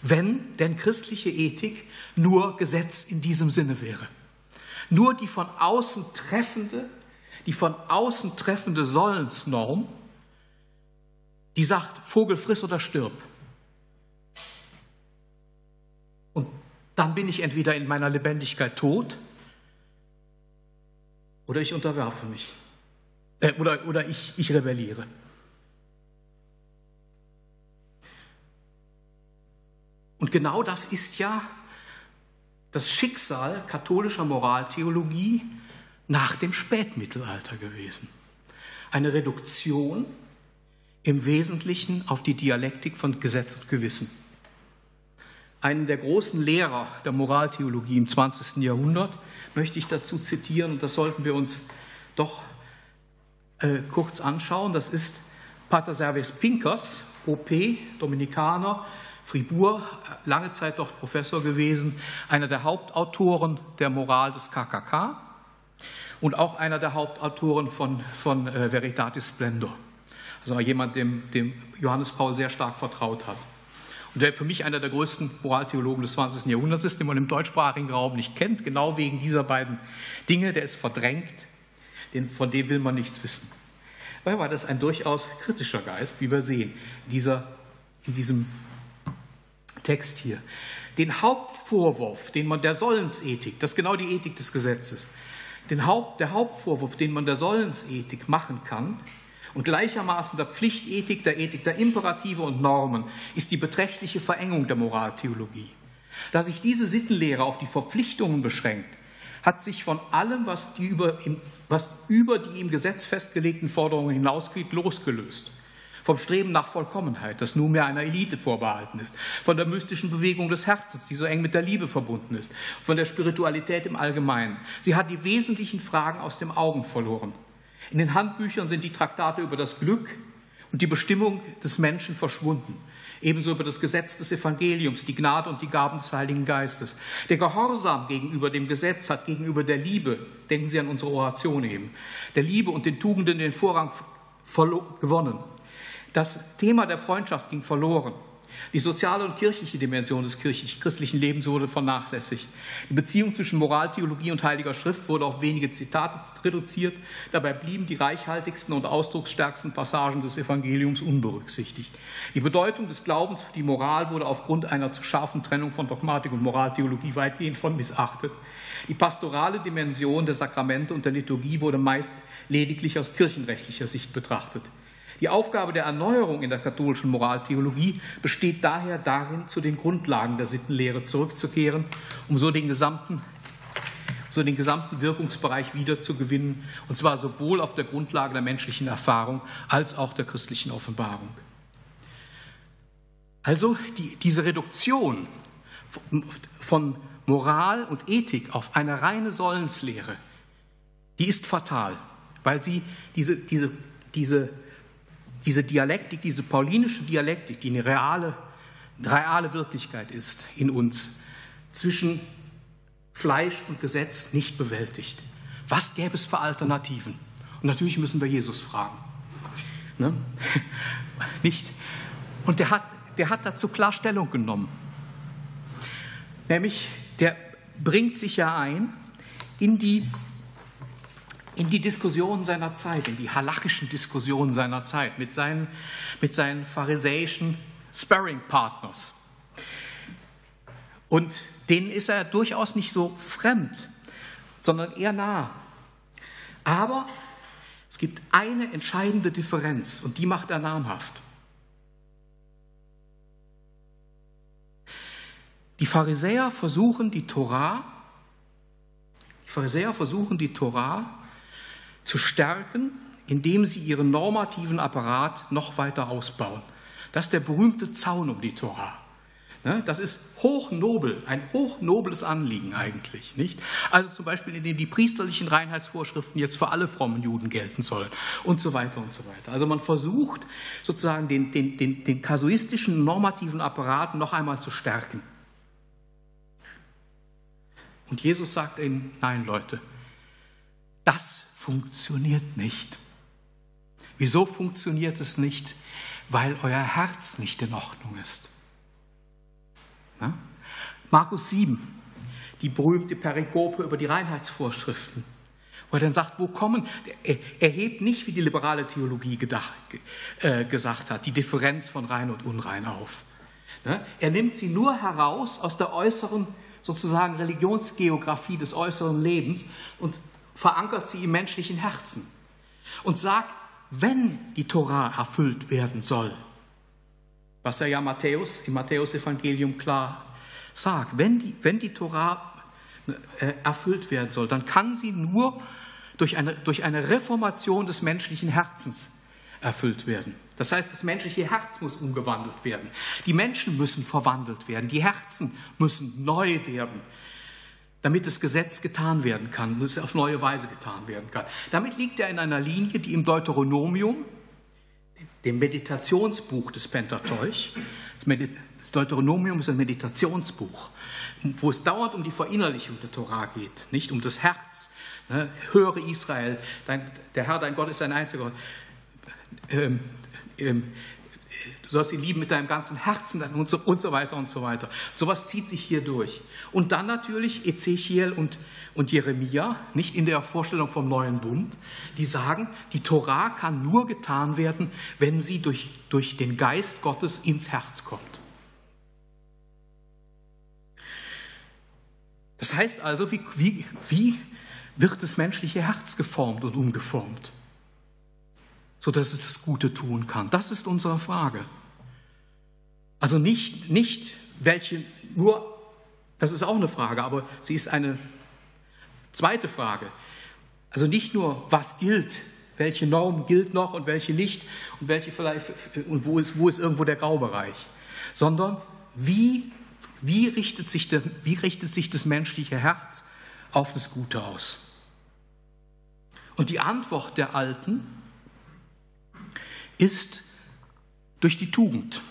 wenn denn christliche Ethik nur Gesetz in diesem Sinne wäre. Nur die von außen treffende, die von außen treffende Sollensnorm, die sagt, Vogel friss oder stirb. Und dann bin ich entweder in meiner Lebendigkeit tot oder ich unterwerfe mich. Äh, oder oder ich, ich rebelliere. Und genau das ist ja das Schicksal katholischer Moraltheologie nach dem Spätmittelalter gewesen. Eine Reduktion im Wesentlichen auf die Dialektik von Gesetz und Gewissen. Einen der großen Lehrer der Moraltheologie im zwanzigsten Jahrhundert möchte ich dazu zitieren, und das sollten wir uns doch äh, kurz anschauen. Das ist Pater Servais Pinckaers, O P, Dominikaner, Fribourg, lange Zeit dort Professor gewesen, einer der Hauptautoren der Moral des K K K und auch einer der Hauptautoren von, von äh, Veritatis Splendor. Also jemand, dem, dem Johannes Paul sehr stark vertraut hat. Und der für mich einer der größten Moraltheologen des zwanzigsten Jahrhunderts ist, den man im deutschsprachigen Raum nicht kennt, genau wegen dieser beiden Dinge, der ist verdrängt, den, von dem will man nichts wissen. Weil war das ein durchaus kritischer Geist, wie wir sehen, dieser, in diesem Text hier. Den Hauptvorwurf, den man der Sollensethik, das ist genau die Ethik des Gesetzes, den Haupt, der Hauptvorwurf, den man der Sollensethik machen kann, und gleichermaßen der Pflichtethik, der Ethik der Imperative und Normen, ist die beträchtliche Verengung der Moraltheologie. Da sich diese Sittenlehre auf die Verpflichtungen beschränkt, hat sich von allem, was, die über, was über die im Gesetz festgelegten Forderungen hinausgeht, losgelöst. Vom Streben nach Vollkommenheit, das nunmehr einer Elite vorbehalten ist, von der mystischen Bewegung des Herzens, die so eng mit der Liebe verbunden ist, von der Spiritualität im Allgemeinen. Sie hat die wesentlichen Fragen aus den Augen verloren. In den Handbüchern sind die Traktate über das Glück und die Bestimmung des Menschen verschwunden. Ebenso über das Gesetz des Evangeliums, die Gnade und die Gaben des Heiligen Geistes. Der Gehorsam gegenüber dem Gesetz hat gegenüber der Liebe, denken Sie an unsere Oration eben, der Liebe und den Tugenden den Vorrang gewonnen. Das Thema der Freundschaft ging verloren. Die soziale und kirchliche Dimension des kirchlich-christlichen Lebens wurde vernachlässigt. Die Beziehung zwischen Moraltheologie und Heiliger Schrift wurde auf wenige Zitate reduziert. Dabei blieben die reichhaltigsten und ausdrucksstärksten Passagen des Evangeliums unberücksichtigt. Die Bedeutung des Glaubens für die Moral wurde aufgrund einer zu scharfen Trennung von Dogmatik und Moraltheologie weitgehend von missachtet. Die pastorale Dimension der Sakramente und der Liturgie wurde meist lediglich aus kirchenrechtlicher Sicht betrachtet. Die Aufgabe der Erneuerung in der katholischen Moraltheologie besteht daher darin, zu den Grundlagen der Sittenlehre zurückzukehren, um so den gesamten, so den gesamten Wirkungsbereich wiederzugewinnen, und zwar sowohl auf der Grundlage der menschlichen Erfahrung als auch der christlichen Offenbarung. Also die, diese Reduktion von Moral und Ethik auf eine reine Sollenslehre, die ist fatal, weil sie diese, diese, diese Diese Dialektik, diese paulinische Dialektik, die eine reale, reale Wirklichkeit ist in uns, zwischen Fleisch und Gesetz nicht bewältigt. Was gäbe es für Alternativen? Und natürlich müssen wir Jesus fragen. Ne? Nicht? Und der hat, der hat dazu klar Stellung genommen. Nämlich, der bringt sich ja ein in die in die Diskussionen seiner Zeit, in die halachischen Diskussionen seiner Zeit mit seinen, mit seinen pharisäischen Sparring-Partners. Und denen ist er durchaus nicht so fremd, sondern eher nah. Aber es gibt eine entscheidende Differenz, und die macht er namhaft. Die Pharisäer versuchen die Tora, die Pharisäer versuchen die Tora, zu stärken, indem sie ihren normativen Apparat noch weiter ausbauen. Das ist der berühmte Zaun um die Tora. Das ist hochnobel, ein hochnobles Anliegen eigentlich, nicht? Also zum Beispiel, indem die priesterlichen Reinheitsvorschriften jetzt für alle frommen Juden gelten sollen und so weiter und so weiter. Also man versucht sozusagen den, den, den, den kasuistischen normativen Apparat noch einmal zu stärken. Und Jesus sagt ihnen: Nein, Leute, das funktioniert nicht. Wieso funktioniert es nicht? Weil euer Herz nicht in Ordnung ist. Na? Markus sieben, die berühmte Perikope über die Reinheitsvorschriften, wo er dann sagt, wo kommen, er, er hebt nicht, wie die liberale Theologie gedacht, äh, gesagt hat, die Differenz von rein und unrein auf. Na? Er nimmt sie nur heraus aus der äußeren, sozusagen Religionsgeografie des äußeren Lebens und verankert sie im menschlichen Herzen und sagt, wenn die Tora erfüllt werden soll, was er ja Matthäus, im Matthäusevangelium klar sagt, wenn die, wenn die Tora äh, erfüllt werden soll, dann kann sie nur durch eine, durch eine Reformation des menschlichen Herzens erfüllt werden. Das heißt, das menschliche Herz muss umgewandelt werden. Die Menschen müssen verwandelt werden, die Herzen müssen neu werden, damit das Gesetz getan werden kann und es auf neue Weise getan werden kann. Damit liegt er in einer Linie, die im Deuteronomium, dem Meditationsbuch des Pentateuch, das Deuteronomium ist ein Meditationsbuch, wo es dauernd um die Verinnerlichung der Tora geht, nicht um das Herz. Höre Israel, dein, der Herr, dein Gott, ist ein einziger Gott. Ähm, ähm, Du sollst ihn lieben mit deinem ganzen Herzen und so, und so weiter und so weiter. Sowas zieht sich hier durch. Und dann natürlich Ezechiel und, und Jeremia, nicht in der Vorstellung vom neuen Bund, die sagen, die Tora kann nur getan werden, wenn sie durch, durch den Geist Gottes ins Herz kommt. Das heißt also, wie, wie, wie wird das menschliche Herz geformt und umgeformt, sodass es das Gute tun kann? Das ist unsere Frage. Also nicht, nicht welche, nur, das ist auch eine Frage, aber sie ist eine zweite Frage. Also nicht nur, was gilt, welche Norm gilt noch und welche nicht und welche vielleicht, und wo ist, wo ist irgendwo der Graubereich, sondern wie, wie, richtet sich der, wie richtet sich das menschliche Herz auf das Gute aus? Und die Antwort der Alten ist durch die Tugend.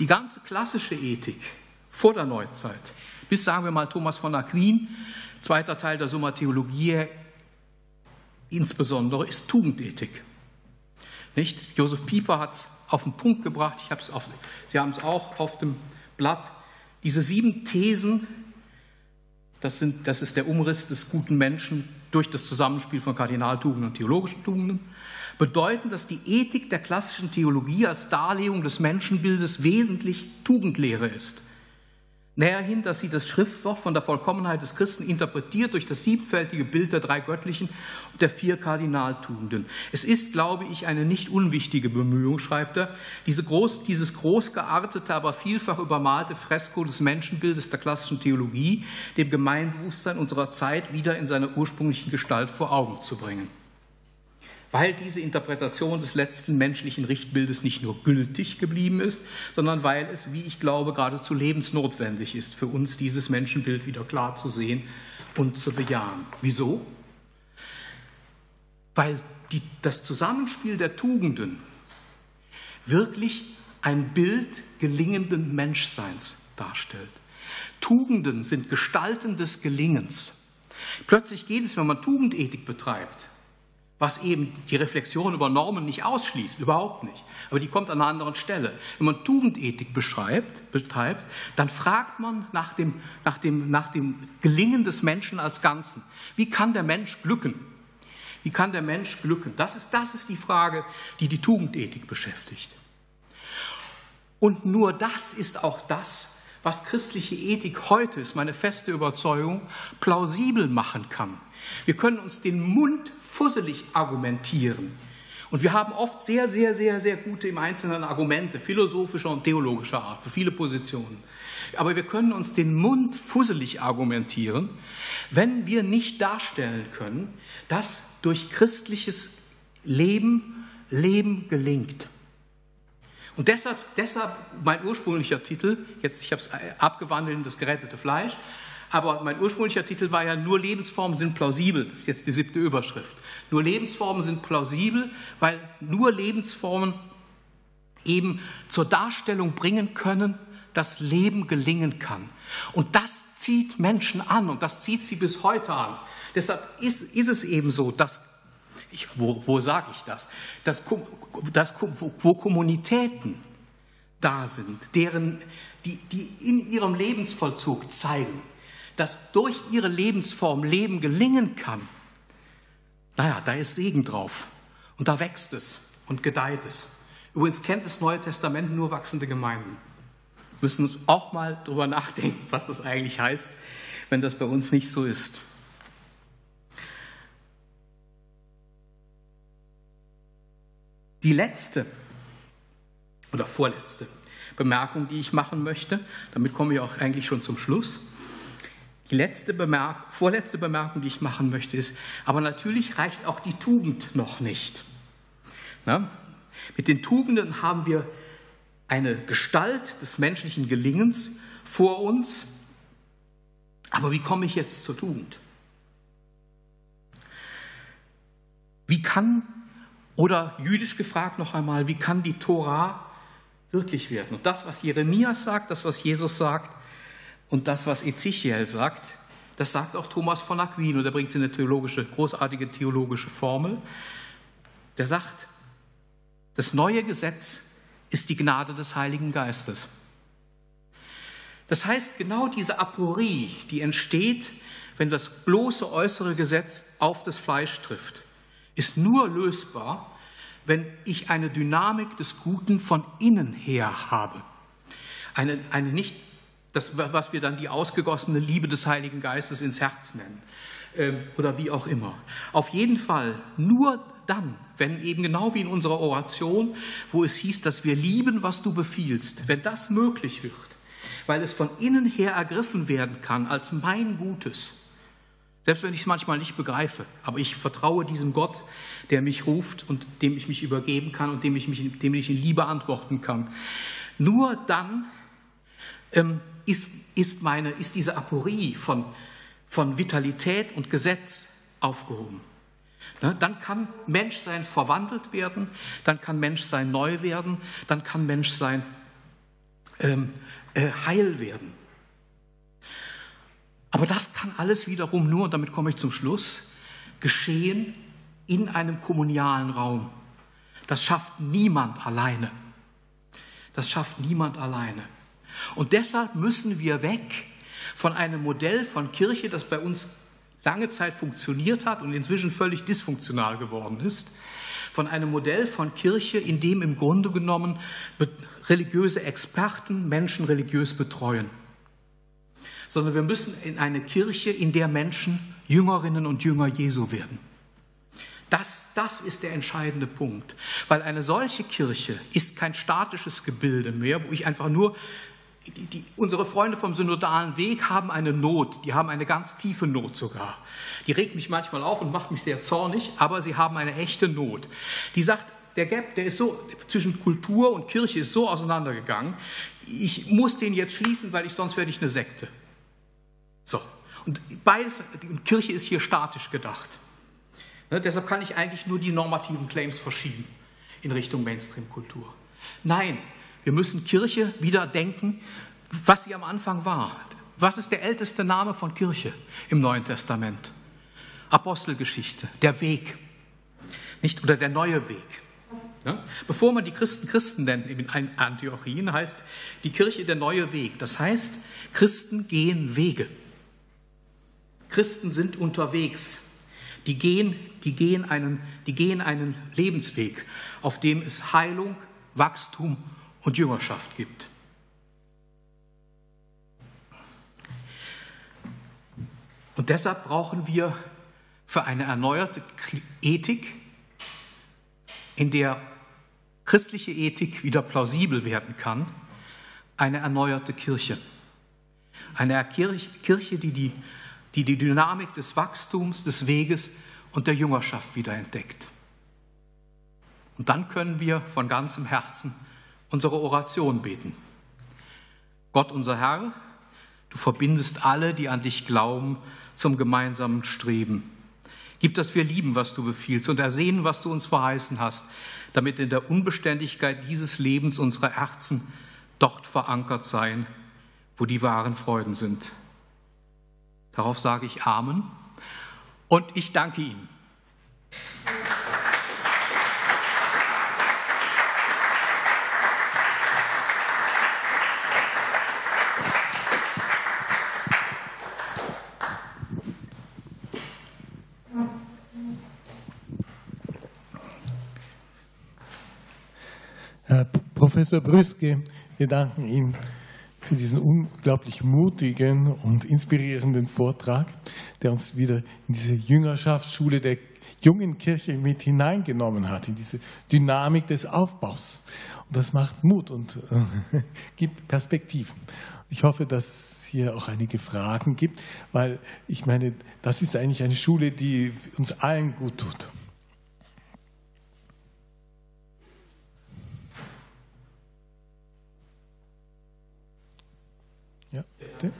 Die ganze klassische Ethik vor der Neuzeit, bis, sagen wir mal, Thomas von Aquin, zweiter Teil der Summa Theologie, insbesondere ist Tugendethik. Nicht? Josef Pieper hat es auf den Punkt gebracht, ich hab's auf, Sie haben es auch auf dem Blatt. Diese sieben Thesen, das, sind, das ist der Umriss des guten Menschen durch das Zusammenspiel von Kardinaltugenden und theologischen Tugenden, bedeuten, dass die Ethik der klassischen Theologie als Darlegung des Menschenbildes wesentlich Tugendlehre ist. Näherhin, dass sie das Schriftwort von der Vollkommenheit des Christen interpretiert durch das siebenfältige Bild der drei Göttlichen und der vier Kardinaltugenden. Es ist, glaube ich, eine nicht unwichtige Bemühung, schreibt er, diese groß, dieses groß geartete, aber vielfach übermalte Fresko des Menschenbildes der klassischen Theologie, dem Gemeinbewusstsein unserer Zeit wieder in seiner ursprünglichen Gestalt vor Augen zu bringen. Weil diese Interpretation des letzten menschlichen Richtbildes nicht nur gültig geblieben ist, sondern weil es, wie ich glaube, geradezu lebensnotwendig ist, für uns dieses Menschenbild wieder klar zu sehen und zu bejahen. Wieso? Weil die, das Zusammenspiel der Tugenden wirklich ein Bild gelingenden Menschseins darstellt. Tugenden sind Gestalten des Gelingens. Plötzlich geht es, wenn man Tugendethik betreibt, was eben die Reflexion über Normen nicht ausschließt, überhaupt nicht. Aber die kommt an einer anderen Stelle. Wenn man Tugendethik beschreibt, betreibt, dann fragt man nach dem, nach dem, nach dem Gelingen des Menschen als Ganzen. Wie kann der Mensch glücken? Wie kann der Mensch glücken? Das ist, das ist die Frage, die die Tugendethik beschäftigt. Und nur das ist auch das, was christliche Ethik heute, ist meine feste Überzeugung, plausibel machen kann. Wir können uns den Mund fusselig argumentieren. Und wir haben oft sehr, sehr, sehr, sehr gute im Einzelnen Argumente, philosophischer und theologischer Art, für viele Positionen. Aber wir können uns den Mund fusselig argumentieren, wenn wir nicht darstellen können, dass durch christliches Leben, Leben gelingt. Und deshalb, deshalb mein ursprünglicher Titel, jetzt ich habe es abgewandelt in das gerettete Fleisch, aber mein ursprünglicher Titel war ja, nur Lebensformen sind plausibel. Das ist jetzt die siebte Überschrift. Nur Lebensformen sind plausibel, weil nur Lebensformen eben zur Darstellung bringen können, dass Leben gelingen kann. Und das zieht Menschen an und das zieht sie bis heute an. Deshalb ist, ist es eben so, dass, ich, wo, wo sage ich das, dass, dass, wo, wo Kommunitäten da sind, deren, die, die in ihrem Lebensvollzug zeigen, dass durch ihre Lebensform Leben gelingen kann, naja, da ist Segen drauf. Und da wächst es und gedeiht es. Übrigens kennt das Neue Testament nur wachsende Gemeinden. Wir müssen uns auch mal darüber nachdenken, was das eigentlich heißt, wenn das bei uns nicht so ist. Die letzte oder vorletzte Bemerkung, die ich machen möchte, damit komme ich auch eigentlich schon zum Schluss. Die letzte Bemerkung, vorletzte Bemerkung, die ich machen möchte, ist, aber natürlich reicht auch die Tugend noch nicht. Na? Mit den Tugenden haben wir eine Gestalt des menschlichen Gelingens vor uns. Aber wie komme ich jetzt zur Tugend? Wie kann, oder jüdisch gefragt noch einmal, wie kann die Tora wirklich werden? Und das, was Jeremia sagt, das, was Jesus sagt, und das, was Ezechiel sagt, das sagt auch Thomas von Aquin, und er bringt es in eine theologische, großartige theologische Formel. Der sagt, das neue Gesetz ist die Gnade des Heiligen Geistes. Das heißt, genau diese Aporie, die entsteht, wenn das bloße äußere Gesetz auf das Fleisch trifft, ist nur lösbar, wenn ich eine Dynamik des Guten von innen her habe. Eine, eine nicht Das, was wir dann die ausgegossene Liebe des Heiligen Geistes ins Herz nennen ähm, oder wie auch immer. Auf jeden Fall nur dann, wenn eben genau wie in unserer Oration, wo es hieß, dass wir lieben, was du befiehlst, wenn das möglich wird, weil es von innen her ergriffen werden kann als mein Gutes, selbst wenn ich es manchmal nicht begreife, aber ich vertraue diesem Gott, der mich ruft und dem ich mich übergeben kann und dem ich, mich, dem ich in Liebe antworten kann. Nur dann ähm, Ist, ist, meine, ist diese Aporie von, von Vitalität und Gesetz aufgehoben. Dann kann Menschsein verwandelt werden, dann kann Menschsein neu werden, dann kann Menschsein ähm, äh, heil werden. Aber das kann alles wiederum nur, und damit komme ich zum Schluss, geschehen in einem kommunialen Raum. Das schafft niemand alleine. Das schafft niemand alleine. Und deshalb müssen wir weg von einem Modell von Kirche, das bei uns lange Zeit funktioniert hat und inzwischen völlig dysfunktional geworden ist, von einem Modell von Kirche, in dem im Grunde genommen religiöse Experten Menschen religiös betreuen. Sondern wir müssen in eine Kirche, in der Menschen Jüngerinnen und Jünger Jesu werden. Das, das ist der entscheidende Punkt, weil eine solche Kirche ist kein statisches Gebilde mehr, wo ich einfach nur, die, die, unsere Freunde vom synodalen Weg haben eine Not, die haben eine ganz tiefe Not sogar. Die regt mich manchmal auf und macht mich sehr zornig, aber sie haben eine echte Not. Die sagt, der Gap, der ist so, zwischen Kultur und Kirche ist so auseinandergegangen, ich muss den jetzt schließen, weil ich, sonst werde ich eine Sekte. So, und beides, die Kirche ist hier statisch gedacht. Ne, deshalb kann ich eigentlich nur die normativen Claims verschieben in Richtung Mainstream-Kultur. Nein, wir müssen Kirche wieder denken, was sie am Anfang war. Was ist der älteste Name von Kirche im Neuen Testament? Apostelgeschichte, der Weg, nicht? Oder der neue Weg. Ne? Bevor man die Christen Christen nennt in Antiochien, heißt die Kirche der neue Weg. Das heißt, Christen gehen Wege. Christen sind unterwegs. Die gehen, die, gehen einen, die gehen einen Lebensweg, auf dem es Heilung, Wachstum und Jüngerschaft gibt. Und deshalb brauchen wir für eine erneuerte Ethik, in der christliche Ethik wieder plausibel werden kann, eine erneuerte Kirche. Eine Kirche, die die die die Dynamik des Wachstums, des Weges und der Jüngerschaft wiederentdeckt. Und dann können wir von ganzem Herzen unsere Oration beten. Gott, unser Herr, du verbindest alle, die an dich glauben, zum gemeinsamen Streben. Gib, dass wir lieben, was du befiehlst und ersehnen, was du uns verheißen hast, damit in der Unbeständigkeit dieses Lebens unsere Herzen dort verankert seien, wo die wahren Freuden sind. Darauf sage ich Amen und ich danke Ihnen. Herr Professor Brüske, wir danken Ihnen für diesen unglaublich mutigen und inspirierenden Vortrag, der uns wieder in diese Jüngerschaftsschule der jungen Kirche mit hineingenommen hat, in diese Dynamik des Aufbaus. Und das macht Mut und äh, gibt Perspektiven. Ich hoffe, dass es hier auch einige Fragen gibt, weil ich meine, das ist eigentlich eine Schule, die uns allen gut tut. Ja, bitte.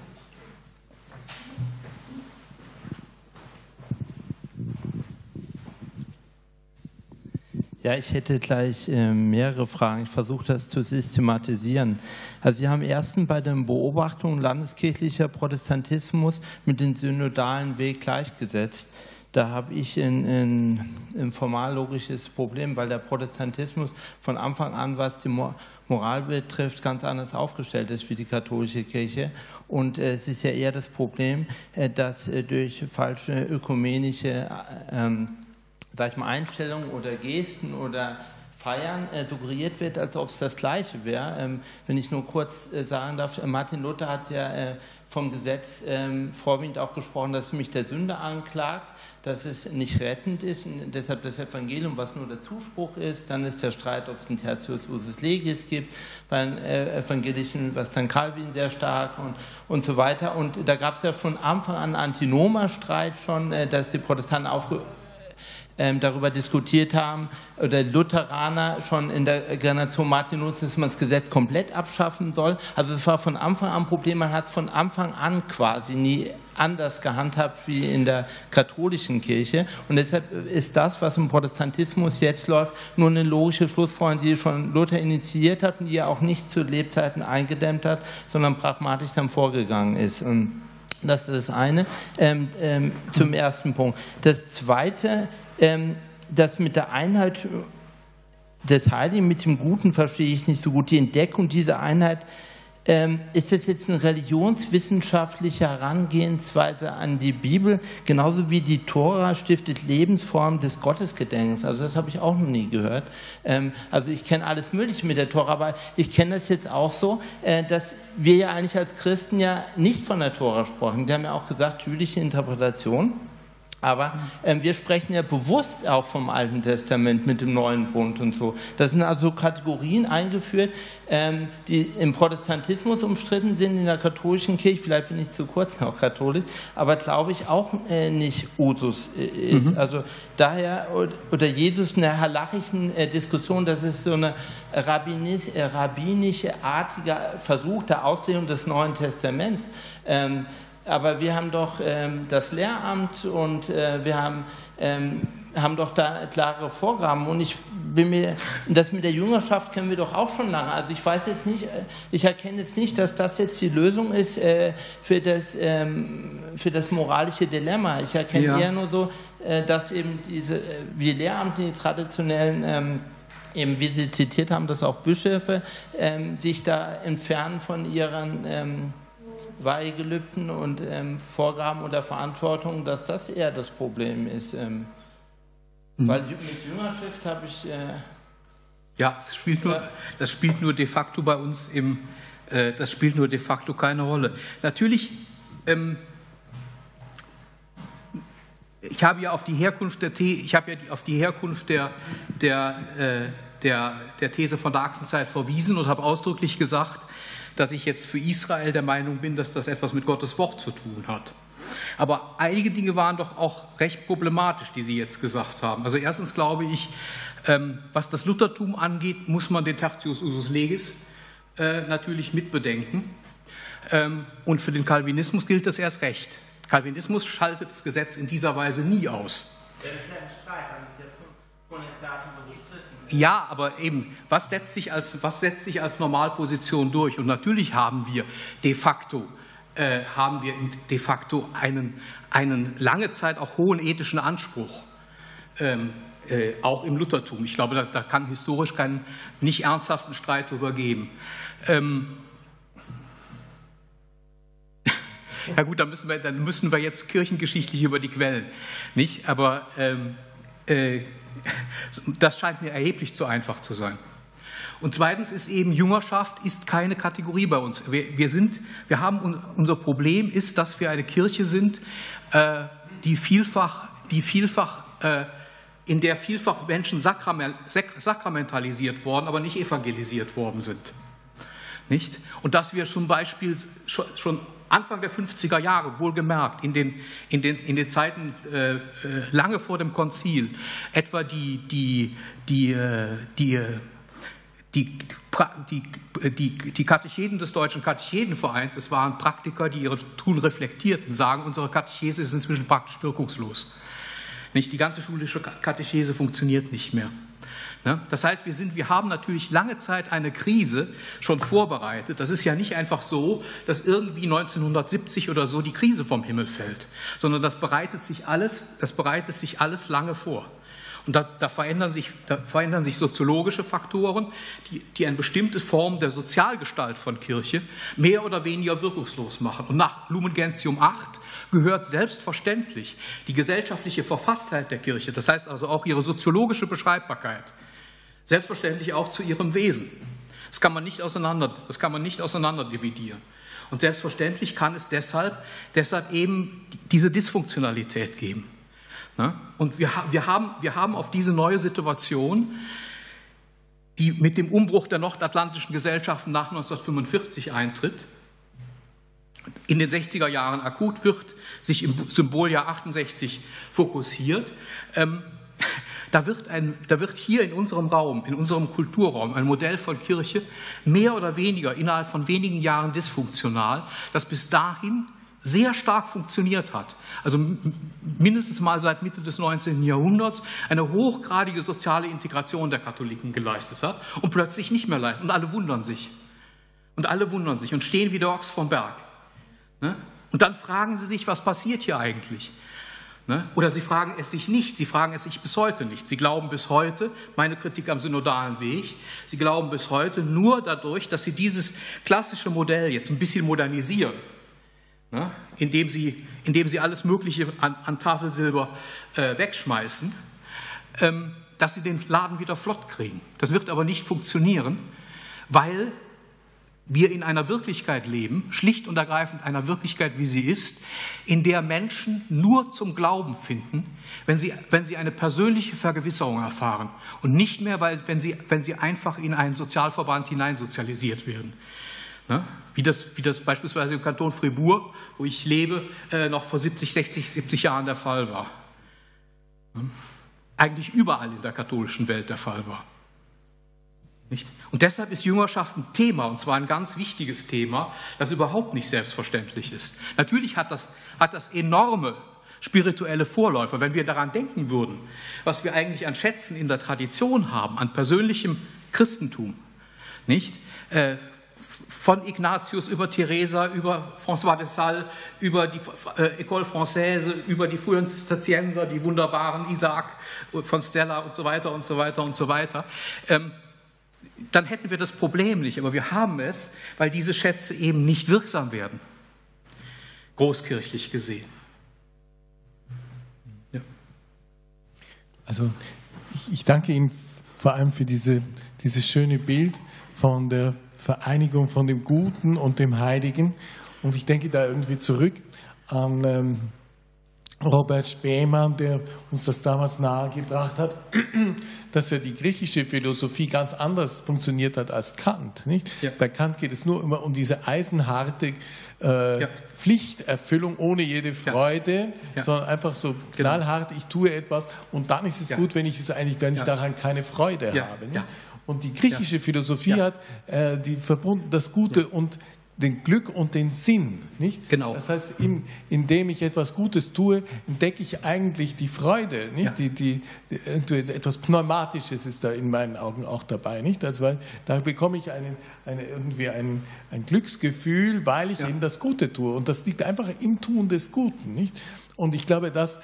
Ja, ich hätte gleich äh, mehrere Fragen. Ich versuche das zu systematisieren. Also Sie haben erstens bei den Beobachtungen landeskirchlicher Protestantismus mit dem synodalen Weg gleichgesetzt. Da habe ich ein, ein, ein formal-logisches Problem, weil der Protestantismus von Anfang an, was die Moral betrifft, ganz anders aufgestellt ist wie die katholische Kirche. Und äh, es ist ja eher das Problem, äh, dass äh, durch falsche ökumenische äh, äh, sag ich mal, Einstellungen oder Gesten oder Feiern äh, suggeriert wird, als ob es das Gleiche wäre. Ähm, wenn ich nur kurz äh, sagen darf, äh, Martin Luther hat ja äh, vom Gesetz äh, vorwiegend auch gesprochen, dass mich der Sünder anklagt, dass es nicht rettend ist, und deshalb das Evangelium, was nur der Zuspruch ist. Dann ist der Streit, ob es ein Tertius usus legis gibt, bei den äh, Evangelischen, was dann Calvin sehr stark und, und so weiter. Und da gab es ja von Anfang an Antinoma-Streit schon, äh, dass die Protestanten aufge ähm, darüber diskutiert haben, oder Lutheraner schon in der Generation Martinus, dass man das Gesetz komplett abschaffen soll. Also es war von Anfang an ein Problem, man hat es von Anfang an quasi nie anders gehandhabt wie in der katholischen Kirche. Und deshalb ist das, was im Protestantismus jetzt läuft, nur eine logische Schlussfolgerung, die schon Luther initiiert hat und die er auch nicht zu Lebzeiten eingedämmt hat, sondern pragmatisch dann vorgegangen ist. Und das ist das eine ähm, ähm, zum ersten Punkt. Das zweite, ähm, das mit der Einheit des Heiligen, mit dem Guten verstehe ich nicht so gut. Die Entdeckung dieser Einheit, Ähm, ist das jetzt eine religionswissenschaftliche Herangehensweise an die Bibel, genauso wie die Tora stiftet Lebensformen des Gottesgedenkens? Also das habe ich auch noch nie gehört. Ähm, also ich kenne alles Mögliche mit der Tora, aber ich kenne das jetzt auch so, äh, dass wir ja eigentlich als Christen ja nicht von der Tora sprechen. Die haben ja auch gesagt, jüdische Interpretation. Aber ähm, wir sprechen ja bewusst auch vom Alten Testament mit dem Neuen Bund und so. Das sind also Kategorien eingeführt, ähm, die im Protestantismus umstritten sind, in der katholischen Kirche, vielleicht bin ich zu kurz noch katholisch, aber glaube ich auch äh, nicht Usus äh, ist. Mhm. Also daher, oder Jesus in der halachischen äh, Diskussion, das ist so eine rabbinis, äh, rabbinische, artige, versuchte Auslegung des Neuen Testaments. Ähm, Aber wir haben doch ähm, das Lehramt und äh, wir haben, ähm, haben doch da klare Vorgaben. Und ich bin mir, das mit der Jüngerschaft kennen wir doch auch schon lange. Also ich weiß jetzt nicht, ich erkenne jetzt nicht, dass das jetzt die Lösung ist äh, für, das, ähm, für das moralische Dilemma. Ich erkenne ja eher nur so, äh, dass eben diese, äh, wie Lehramt, die traditionellen ähm, eben, wie Sie zitiert haben, dass auch Bischöfe ähm, sich da entfernen von ihren Ähm, Weihegelübden und ähm, Vorgaben oder Verantwortung, dass das eher das Problem ist. Ähm. Mhm. Weil mit Jüngerschaft habe ich... Äh, ja, das spielt, nur, das spielt nur de facto bei uns im... Äh, das spielt nur de facto keine Rolle. Natürlich, ähm, ich habe ja auf die Herkunft der, The ich habe ja auf die Herkunft der, der, äh, der, der These von der Achsenzeit verwiesen und habe ausdrücklich gesagt, dass ich jetzt für Israel der Meinung bin, dass das etwas mit Gottes Wort zu tun hat. Aber einige Dinge waren doch auch recht problematisch, die Sie jetzt gesagt haben. Also erstens glaube ich, was das Luthertum angeht, muss man den Tertius Usus Leges natürlich mitbedenken. Und für den Calvinismus gilt das erst recht. Calvinismus schaltet das Gesetz in dieser Weise nie aus. Der ist ja ein Streit, haben Sie ja vorhin gesagt, wo gestritten. Ja, aber eben, was setzt sich als, was setzt sich als Normalposition durch? Und natürlich haben wir de facto, äh, haben wir de facto einen, einen lange Zeit auch hohen ethischen Anspruch, ähm, äh, auch im Luthertum. Ich glaube, da, da kann historisch keinen nicht ernsthaften Streit darüber geben. Ähm, ja gut, dann müssen, wir, dann müssen wir jetzt kirchengeschichtlich über die Quellen, nicht? Aber... Ähm, äh, Das scheint mir erheblich zu einfach zu sein. Und zweitens ist eben, Jüngerschaft ist keine Kategorie bei uns. Wir, wir sind, wir haben, unser Problem ist, dass wir eine Kirche sind, äh, die vielfach, die vielfach äh, in der vielfach Menschen sakrament, sakramentalisiert worden, aber nicht evangelisiert worden sind. Nicht? Und dass wir zum Beispiel schon, schon Anfang der fünfziger Jahre, wohlgemerkt, in den, in den, in den Zeiten äh, lange vor dem Konzil, etwa die, die, die, die, die, die, die, die Katecheten des Deutschen Katechetenvereins, das waren Praktiker, die ihre Tun reflektierten, sagen, unsere Katechese ist inzwischen praktisch wirkungslos. Nicht? Die ganze schulische Katechese funktioniert nicht mehr. Das heißt, wir, sind, wir haben natürlich lange Zeit eine Krise schon vorbereitet. Das ist ja nicht einfach so, dass irgendwie neunzehnhundertsiebzig oder so die Krise vom Himmel fällt, sondern das bereitet sich alles, das bereitet sich alles lange vor. Und da, da, verändern sich, da verändern sich soziologische Faktoren, die, die eine bestimmte Form der Sozialgestalt von Kirche mehr oder weniger wirkungslos machen. Und nach Lumen Gentium acht gehört selbstverständlich die gesellschaftliche Verfasstheit der Kirche, das heißt also auch ihre soziologische Beschreibbarkeit, selbstverständlich auch zu ihrem Wesen. Das kann man nicht auseinander, das kann man nicht auseinander dividieren. Und selbstverständlich kann es deshalb, deshalb eben diese Dysfunktionalität geben. Und wir, wir, haben, wir haben auf diese neue Situation, die mit dem Umbruch der nordatlantischen Gesellschaften nach neunzehnhundertfünfundvierzig eintritt, in den sechziger Jahren akut wird, sich im Symboljahr achtundsechzig fokussiert, ähm, Da wird, ein, da wird hier in unserem Raum, in unserem Kulturraum, ein Modell von Kirche mehr oder weniger innerhalb von wenigen Jahren dysfunktional, das bis dahin sehr stark funktioniert hat. Also mindestens mal seit Mitte des neunzehnten Jahrhunderts eine hochgradige soziale Integration der Katholiken geleistet hat und plötzlich nicht mehr leistet. Und alle wundern sich. Und alle wundern sich und stehen wie der Ochs vom Berg. Ne? Und dann fragen sie sich, was passiert hier eigentlich? Ne? Oder sie fragen es sich nicht, sie fragen es sich bis heute nicht. Sie glauben bis heute, meine Kritik am synodalen Weg, sie glauben bis heute nur dadurch, dass sie dieses klassische Modell jetzt ein bisschen modernisieren, ne? indem, sie, indem sie alles Mögliche an, an Tafelsilber äh, wegschmeißen, ähm, dass sie den Laden wieder flott kriegen. Das wird aber nicht funktionieren, weil wir in einer Wirklichkeit leben, schlicht und ergreifend einer Wirklichkeit, wie sie ist, in der Menschen nur zum Glauben finden, wenn sie, wenn sie eine persönliche Vergewisserung erfahren und nicht mehr, weil, wenn, sie, wenn sie einfach in einen Sozialverband hineinsozialisiert werden. Ne? Wie, das, wie das beispielsweise im Kanton Fribourg, wo ich lebe, äh, noch vor siebzig, sechzig, siebzig Jahren der Fall war. Ne? Eigentlich überall in der katholischen Welt der Fall war. Nicht? Und deshalb ist Jüngerschaft ein Thema, und zwar ein ganz wichtiges Thema, das überhaupt nicht selbstverständlich ist. Natürlich hat das, hat das enorme spirituelle Vorläufer. Wenn wir daran denken würden, was wir eigentlich an Schätzen in der Tradition haben, an persönlichem Christentum, nicht? Äh, von Ignatius über Theresa, über François de Sales, über die äh, École Française, über die frühen Zisterzienser, die wunderbaren Isaac von Stella und so weiter und so weiter und so weiter, ähm, dann hätten wir das Problem nicht, aber wir haben es, weil diese Schätze eben nicht wirksam werden, großkirchlich gesehen. Ja. Also ich danke Ihnen vor allem für diese, dieses schöne Bild von der Vereinigung von dem Guten und dem Heiligen, und ich denke da irgendwie zurück an ähm, Robert Spähmann, der uns das damals nahegebracht hat, dass ja die griechische Philosophie ganz anders funktioniert hat als Kant. Nicht? Ja. Bei Kant geht es nur immer um diese eisenharte äh, ja. Pflichterfüllung ohne jede Freude, ja. Ja. sondern einfach so knallhart, ich tue etwas und dann ist es ja. gut, wenn ich es eigentlich, wenn ich ja. daran keine Freude ja. habe. Ja. Und die griechische ja. Philosophie ja. hat äh, die verbunden das Gute ja. und den Glück und den Sinn, nicht? Genau. Das heißt, in, indem ich etwas Gutes tue, entdecke ich eigentlich die Freude, nicht? Ja. Die, die, die, etwas Pneumatisches ist da in meinen Augen auch dabei, nicht? Also, weil, da bekomme ich einen, eine, irgendwie ein, ein Glücksgefühl, weil ich ja. eben das Gute tue. Und das liegt einfach im Tun des Guten, nicht? Und ich glaube, das